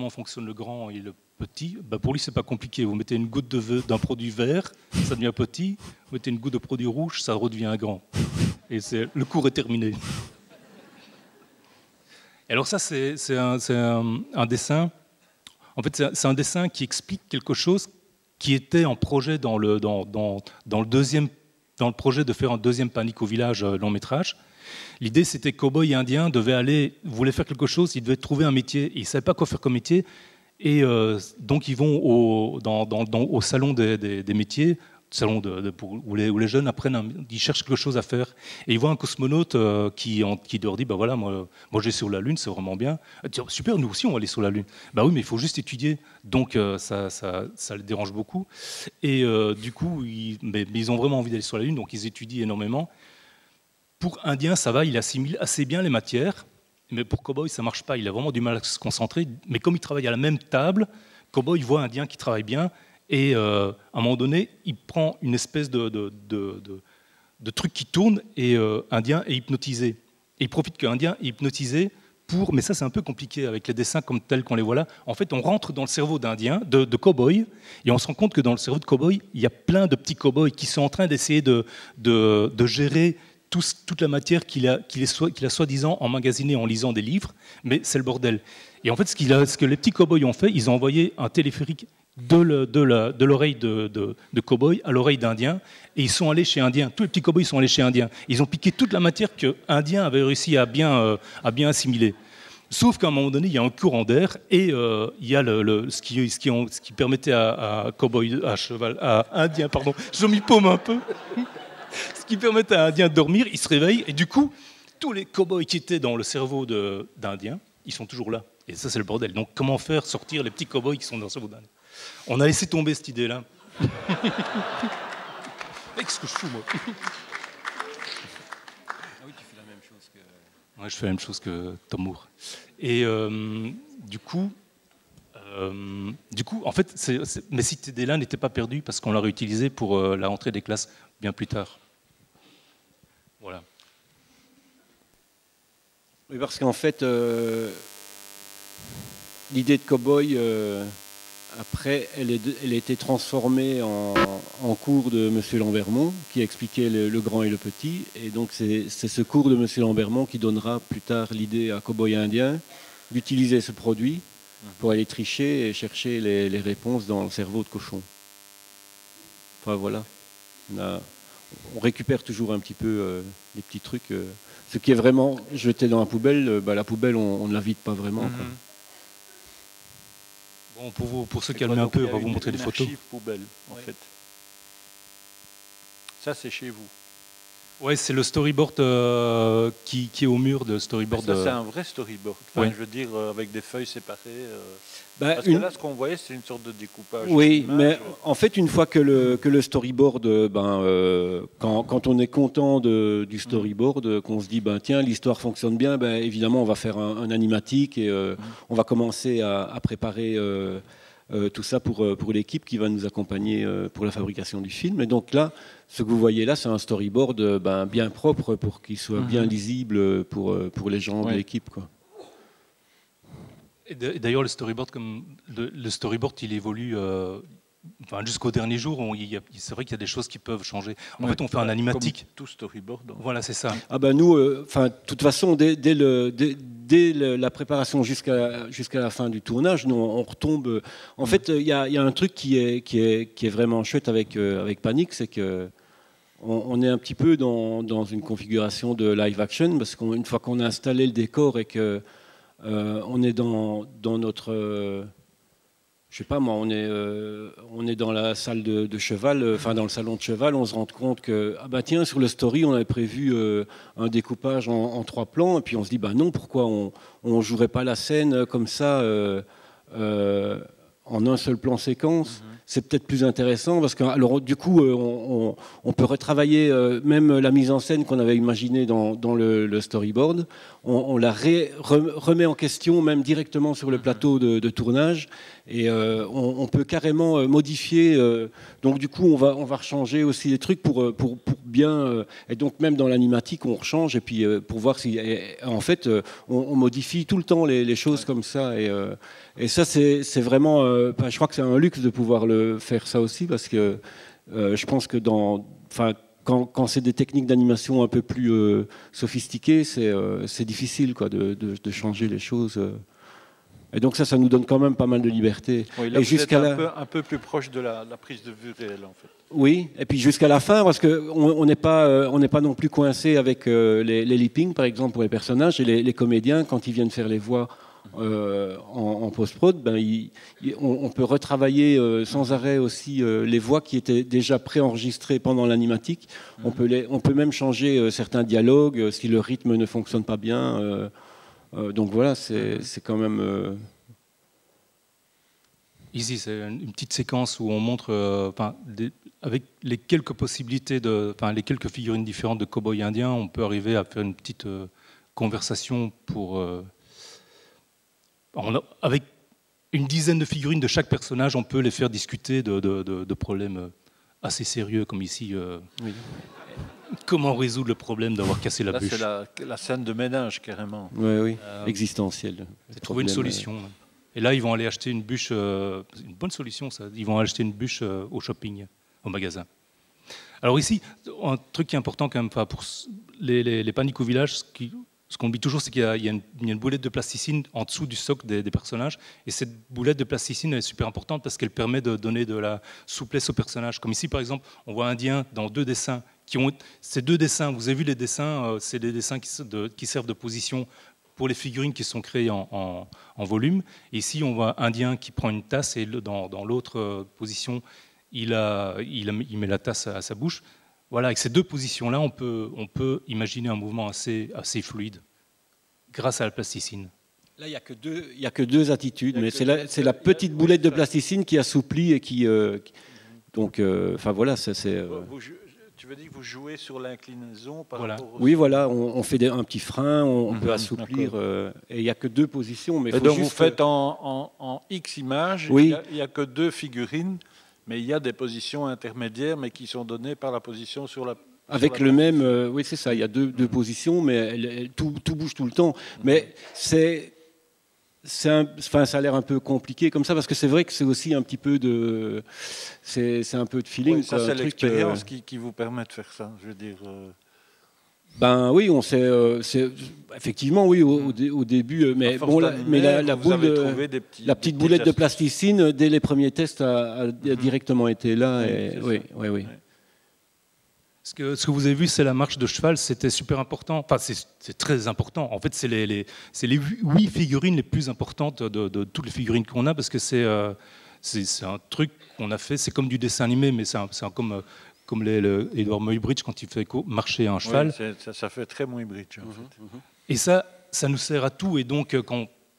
fonctionne le grand et le petit. Bah, pour lui c'est pas compliqué, vous mettez une goutte d'un produit vert, ça devient petit, vous mettez une goutte de produit rouge, ça redevient grand, et le cours est terminé. Et alors ça c'est un dessin, en fait c'est un dessin qui explique quelque chose qui était en projet dans le projet de faire un deuxième Panique au village long métrage. L'idée c'était que Cowboys indiens voulaient faire quelque chose, ils devaient trouver un métier, ils ne savaient pas quoi faire comme métier, et donc ils vont au salon des métiers, salon où les jeunes apprennent, ils cherchent quelque chose à faire, et ils voient un cosmonaute qui leur dit, bah voilà, moi j'ai sur la Lune, c'est vraiment bien. Super, nous aussi on va aller sur la Lune. Bah oui, mais il faut juste étudier, donc ça les dérange beaucoup. Et du coup, ils ont vraiment envie d'aller sur la Lune, donc ils étudient énormément. Pour Indien, ça va, il assimile assez bien les matières, mais pour Cowboy, ça marche pas, il a vraiment du mal à se concentrer. Mais comme il travaille à la même table, Cowboy voit Indien qui travaille bien, et à un moment donné, il prend une espèce de truc qui tourne et Indien est hypnotisé. Et il profite qu'Indien est hypnotisé pour... Mais ça, c'est un peu compliqué avec les dessins comme tels qu'on les voit là. En fait, on rentre dans le cerveau d'Indien, de Cowboy, et on se rend compte que dans le cerveau de Cowboy, il y a plein de petits Cowboys qui sont en train d'essayer de gérer toute la matière qu'il a soi-disant emmagasinée en lisant des livres, mais c'est le bordel. Et en fait, ce que les petits Cowboys ont fait, ils ont envoyé un téléphérique de l'oreille de cow-boy à l'oreille d'Indien, et ils sont allés chez Indien. Tous les petits cow-boys sont allés chez Indien. Ils ont piqué toute la matière que Indien avait réussi à bien assimiler. Sauf qu'à un moment donné, il y a un courant d'air et il y a ce qui permettait ce qui permettait à Indien de dormir, il se réveille et du coup, tous les cow-boys qui étaient dans le cerveau d'Indien, ils sont toujours là. Et ça, c'est le bordel. Donc, comment faire sortir les petits cow-boys qui sont dans le cerveau d'Indien ? On a laissé tomber cette idée-là. Qu'est-ce que je fous, moi ? Ouais, je fais la même chose que Tom Moore. Et du coup, en fait, mais cette idée-là n'était pas perdue parce qu'on l'a réutilisée pour la rentrée des classes bien plus tard. Voilà. Oui, parce qu'en fait, l'idée de cow-boy, après, elle a été transformée en cours de M. Lambermont, qui expliquait le grand et le petit. Et donc, c'est ce cours de M. Lambermont qui donnera plus tard l'idée à Cowboy Indien d'utiliser ce produit pour aller tricher et chercher les réponses dans le cerveau de cochon. Enfin, voilà. On récupère toujours un petit peu les petits trucs. Ce qui est vraiment jeté dans la poubelle, la poubelle, on ne la vide pas vraiment, quoi. Bon, pour se calmer un peu, on va vous montrer des photos. Poubelle, en fait. Ça, c'est chez vous. Ouais, c'est le storyboard qui est au mur de storyboard. Ça, c'est un vrai storyboard. Enfin, je veux dire, avec des feuilles séparées. Parce que là, ce qu'on voyait, c'est une sorte de découpage. Oui, mais en fait, une fois que le storyboard, quand on est content du storyboard, qu'on se dit, tiens, l'histoire fonctionne bien, évidemment, on va faire un animatique et on va commencer à préparer tout ça pour l'équipe qui va nous accompagner pour la fabrication du film. Et donc là, ce que vous voyez là, c'est un storyboard bien propre pour qu'il soit bien lisible pour les gens de l'équipe, quoi. Et d'ailleurs, le storyboard, il évolue jusqu'au dernier jour. C'est vrai qu'il y a des choses qui peuvent changer. En fait, on fait un animatique. Tout storyboard. Donc. Voilà, c'est ça. Nous, de toute façon, dès la préparation jusqu'à la fin du tournage, nous, on retombe. En fait, il y a un truc qui est vraiment chouette avec Panique, c'est que on est un petit peu dans une configuration de live action, parce qu'une fois qu'on a installé le décor et que on est dans notre, je sais pas moi, on est dans la salle de Cheval, dans le salon de Cheval, on se rend compte que tiens, sur le story on avait prévu un découpage en 3 plans et puis on se dit non, pourquoi on jouerait pas la scène comme ça en un seul plan séquence. C'est peut-être plus intéressant parce que du coup on peut retravailler même la mise en scène qu'on avait imaginée dans le storyboard. On la remet en question même directement sur le plateau de tournage et on peut carrément modifier. Donc du coup on va rechanger aussi les trucs pour bien et donc même dans l'animatique on rechange et puis pour voir si en fait on modifie tout le temps les choses comme ça et ça c'est vraiment je crois que c'est un luxe de pouvoir le faire ça aussi parce que je pense que quand c'est des techniques d'animation un peu plus sophistiquées, c'est difficile, quoi, de changer les choses. Et donc ça nous donne quand même pas mal de liberté. Oui, là, et jusqu'à un peu plus proche de la prise de vue réelle, en fait. Oui, et puis jusqu'à la fin, parce qu'on n'est pas non plus coincé avec les lip-sync, par exemple, pour les personnages. Et les comédiens, quand ils viennent faire les voix en post-prod, on peut retravailler sans arrêt aussi les voix qui étaient déjà préenregistrées pendant l'animatique. On peut même changer certains dialogues si le rythme ne fonctionne pas bien. Donc voilà, c'est quand même... Ici, c'est une petite séquence où on montre, avec les quelques possibilités, les quelques figurines différentes de cow-boy indien, on peut arriver à faire une petite conversation pour... avec une dizaine de figurines de chaque personnage, on peut les faire discuter de problèmes assez sérieux, comme ici... Oui. Comment résoudre le problème d'avoir cassé la bûche ? C'est la scène de ménage, carrément. Oui, oui, existentielle. C'est trouver une solution. Et là, ils vont aller acheter une bûche, c'est une bonne solution, ça. Ils vont acheter une bûche au shopping, au magasin. Alors ici, un truc qui est important quand même, pour les paniques au village, Ce qu'on oublie toujours, c'est qu'il y a une boulette de plasticine en dessous du socle des personnages. Et cette boulette de plasticine, elle est super importante parce qu'elle permet de donner de la souplesse aux personnages. Comme ici, par exemple, on voit Indien dans deux dessins. Ces deux dessins, vous avez vu les dessins, c'est des dessins qui servent de position pour les figurines qui sont créées en volume. Et ici, on voit Indien qui prend une tasse et dans l'autre position, il met la tasse à sa bouche. Voilà, avec ces deux positions-là, on peut imaginer un mouvement assez fluide grâce à la plasticine. Là, il n'y a que deux attitudes, mais c'est la petite boulette de plasticine qui assouplit et qui... donc, enfin voilà, c'est... Tu veux dire que vous jouez sur l'inclinaison par voilà. rapport au... Oui, voilà, on fait un petit frein, on peut assouplir, et il n'y a que deux positions. Mais donc vous faites en X images, oui. Il n'y a que deux figurines. Mais il y a des positions intermédiaires, mais qui sont données par la position sur la... Avec le même... oui, c'est ça, il y a deux positions, mais tout bouge tout le temps. Mais ça a l'air un peu compliqué comme ça, parce que c'est vrai que c'est aussi un petit peu de... C'est un peu de feeling. Oui, ça, c'est l'expérience qui vous permet de faire ça, je veux dire... Ben oui, on sait. Effectivement, oui, au début. Mais bon, la petite boulette de plasticine, dès les premiers tests, a directement été là. Et, oui. Ce que vous avez vu, c'est la marche de cheval. C'était super important. Enfin, c'est très important. En fait, c'est les 8 figurines les plus importantes de toutes les figurines qu'on a, parce que c'est un truc qu'on a fait. C'est comme du dessin animé, mais comme Edward Muybridge quand il fait marcher un cheval. Oui, ça fait très Muybridge, en fait. Et ça nous sert à tout. Et donc,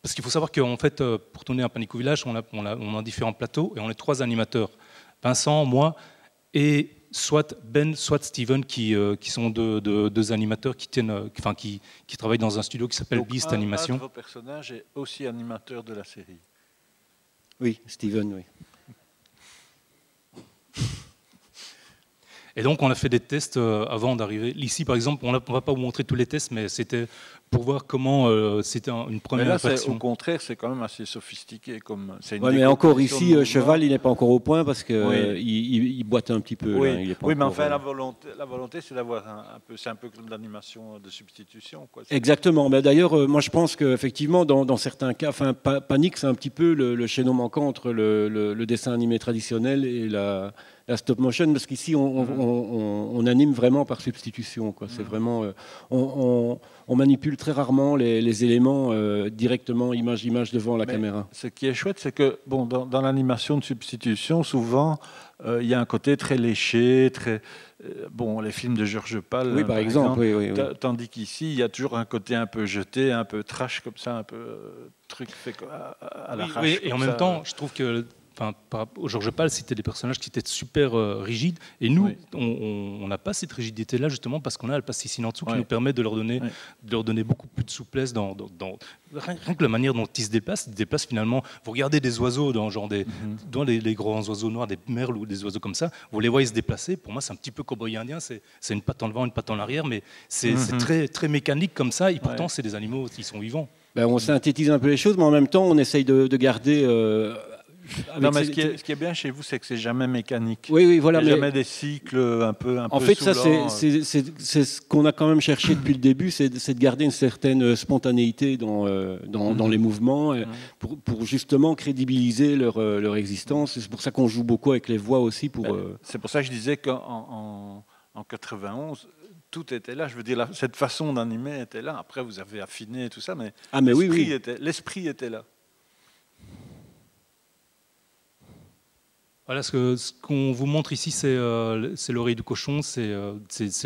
parce qu'il faut savoir qu'en fait, pour tourner un Panique au village, on a différents plateaux et on est 3 animateurs. Vincent, moi, et soit Ben, soit Steven, qui sont deux animateurs qui travaillent dans un studio qui s'appelle Beast Animation. Un de vos personnages est aussi animateur de la série. Oui, Steven, oui. Et donc, on a fait des tests avant d'arriver. Ici, par exemple, on ne va pas vous montrer tous les tests, mais c'était pour voir comment c'était une première impression. Au contraire, c'est quand même assez sophistiqué. Mais encore ici, Cheval, il n'est pas encore au point parce qu'il boite un petit peu. Oui, là, mais enfin, la volonté c'est d'avoir un peu... C'est un peu comme l'animation de substitution. Quoi. Exactement. Mais d'ailleurs, moi, je pense qu'effectivement, dans certains cas, Panique, c'est un petit peu le chaînon manquant entre le dessin animé traditionnel et la stop motion, parce qu'ici on anime vraiment par substitution, quoi. C'est vraiment on manipule très rarement les éléments directement image devant la caméra. Ce qui est chouette, c'est que bon, dans l'animation de substitution, souvent il y a un côté très léché, très bon, les films de Georges Pal, oui, par exemple, oui. Tandis qu'ici il y a toujours un côté un peu jeté, un peu trash comme ça, un peu truc fait à la rage. Et en même temps, je trouve que Georges Pal, c'était des personnages qui étaient super rigides. Et nous, on n'a pas cette rigidité-là, justement, parce qu'on a la plasticine en dessous qui nous permet de leur donner beaucoup plus de souplesse. Rien que la manière dont ils se déplacent finalement. Vous regardez des oiseaux, dans les grands oiseaux noirs, des merles ou des oiseaux comme ça, vous les voyez se déplacer. Pour moi, c'est un petit peu Cowboy Indien. C'est une patte en devant, une patte en arrière, mais c'est très, très mécanique comme ça. Et pourtant, c'est des animaux qui sont vivants. On synthétise un peu les choses, mais en même temps, on essaye de garder... Non, mais ce qui est bien chez vous, c'est que c'est jamais mécanique. Oui, voilà. Mais jamais des cycles un peu. En fait, ça, c'est ce qu'on a quand même cherché depuis le début, c'est de garder une certaine spontanéité dans les mouvements, pour justement crédibiliser leur existence. C'est pour ça qu'on joue beaucoup avec les voix aussi. C'est pour ça que je disais qu'en 91. Tout était là, je veux dire, cette façon d'animer était là. Après, vous avez affiné tout ça, mais l'esprit était là. Voilà, ce qu'on vous montre ici, c'est l'oreille du cochon, c'est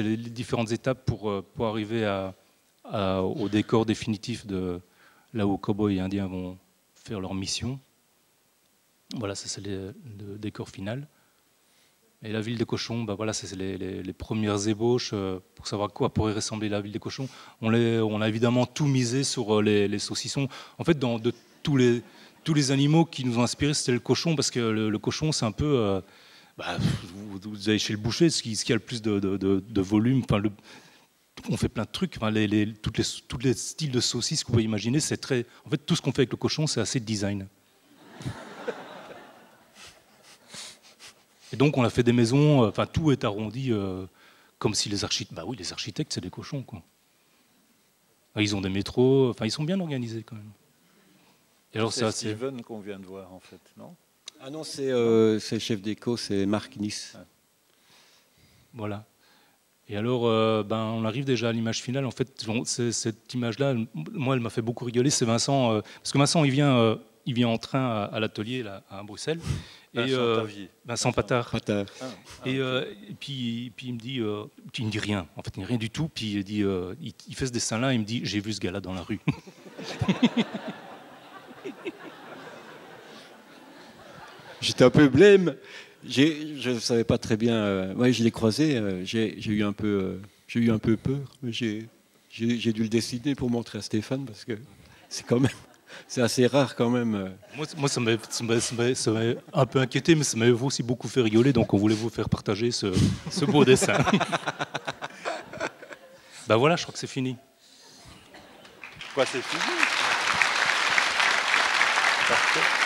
les différentes étapes pour arriver au décor définitif de là où Cowboy Indiens vont faire leur mission. Voilà, ça c'est le décor final. Et la ville des cochons, voilà, c'est les premières ébauches pour savoir quoi pourrait ressembler la ville des cochons. On a évidemment tout misé sur les saucissons. En fait, de tous les animaux qui nous ont inspirés, c'était le cochon, parce que le cochon, c'est un peu... vous allez chez le boucher, ce qui a le plus de volume. On fait plein de trucs. Tous les styles de saucisses que vous pouvez imaginer, c'est très... En fait, tout ce qu'on fait avec le cochon, c'est assez design. Et donc, on a fait des maisons... tout est arrondi, comme si les architectes... les architectes, c'est des cochons, quoi. Ils ont des métros, enfin ils sont bien organisés quand même. Et alors c'est Steven qu'on vient de voir en fait, non? Ah non, c'est le chef d'éco, c'est Marc Nice. Ah. Voilà. Et alors, ben, on arrive déjà à l'image finale. En fait, cette image-là, moi, elle m'a fait beaucoup rigoler. C'est Vincent, parce que Vincent, il vient en train à l'atelier à Bruxelles. Vincent Tavier. Vincent Patard. Et puis il me dit, il ne dit rien. En fait, il ne dit rien du tout. Puis il dit, il fait ce dessin-là. Il me dit, j'ai vu ce gars-là dans la rue. J'étais un peu blême. Je ne savais pas très bien. Ouais, je l'ai croisé. J'ai eu un peu peur. J'ai dû le dessiner pour montrer à Stéphane parce que c'est quand même, c'est assez rare quand même. Moi ça m'avait un peu inquiété, mais ça m'avait aussi beaucoup fait rigoler. Donc on voulait vous faire partager ce beau dessin. Ben voilà, je crois que c'est fini. Quoi, c'est fini? Parfait.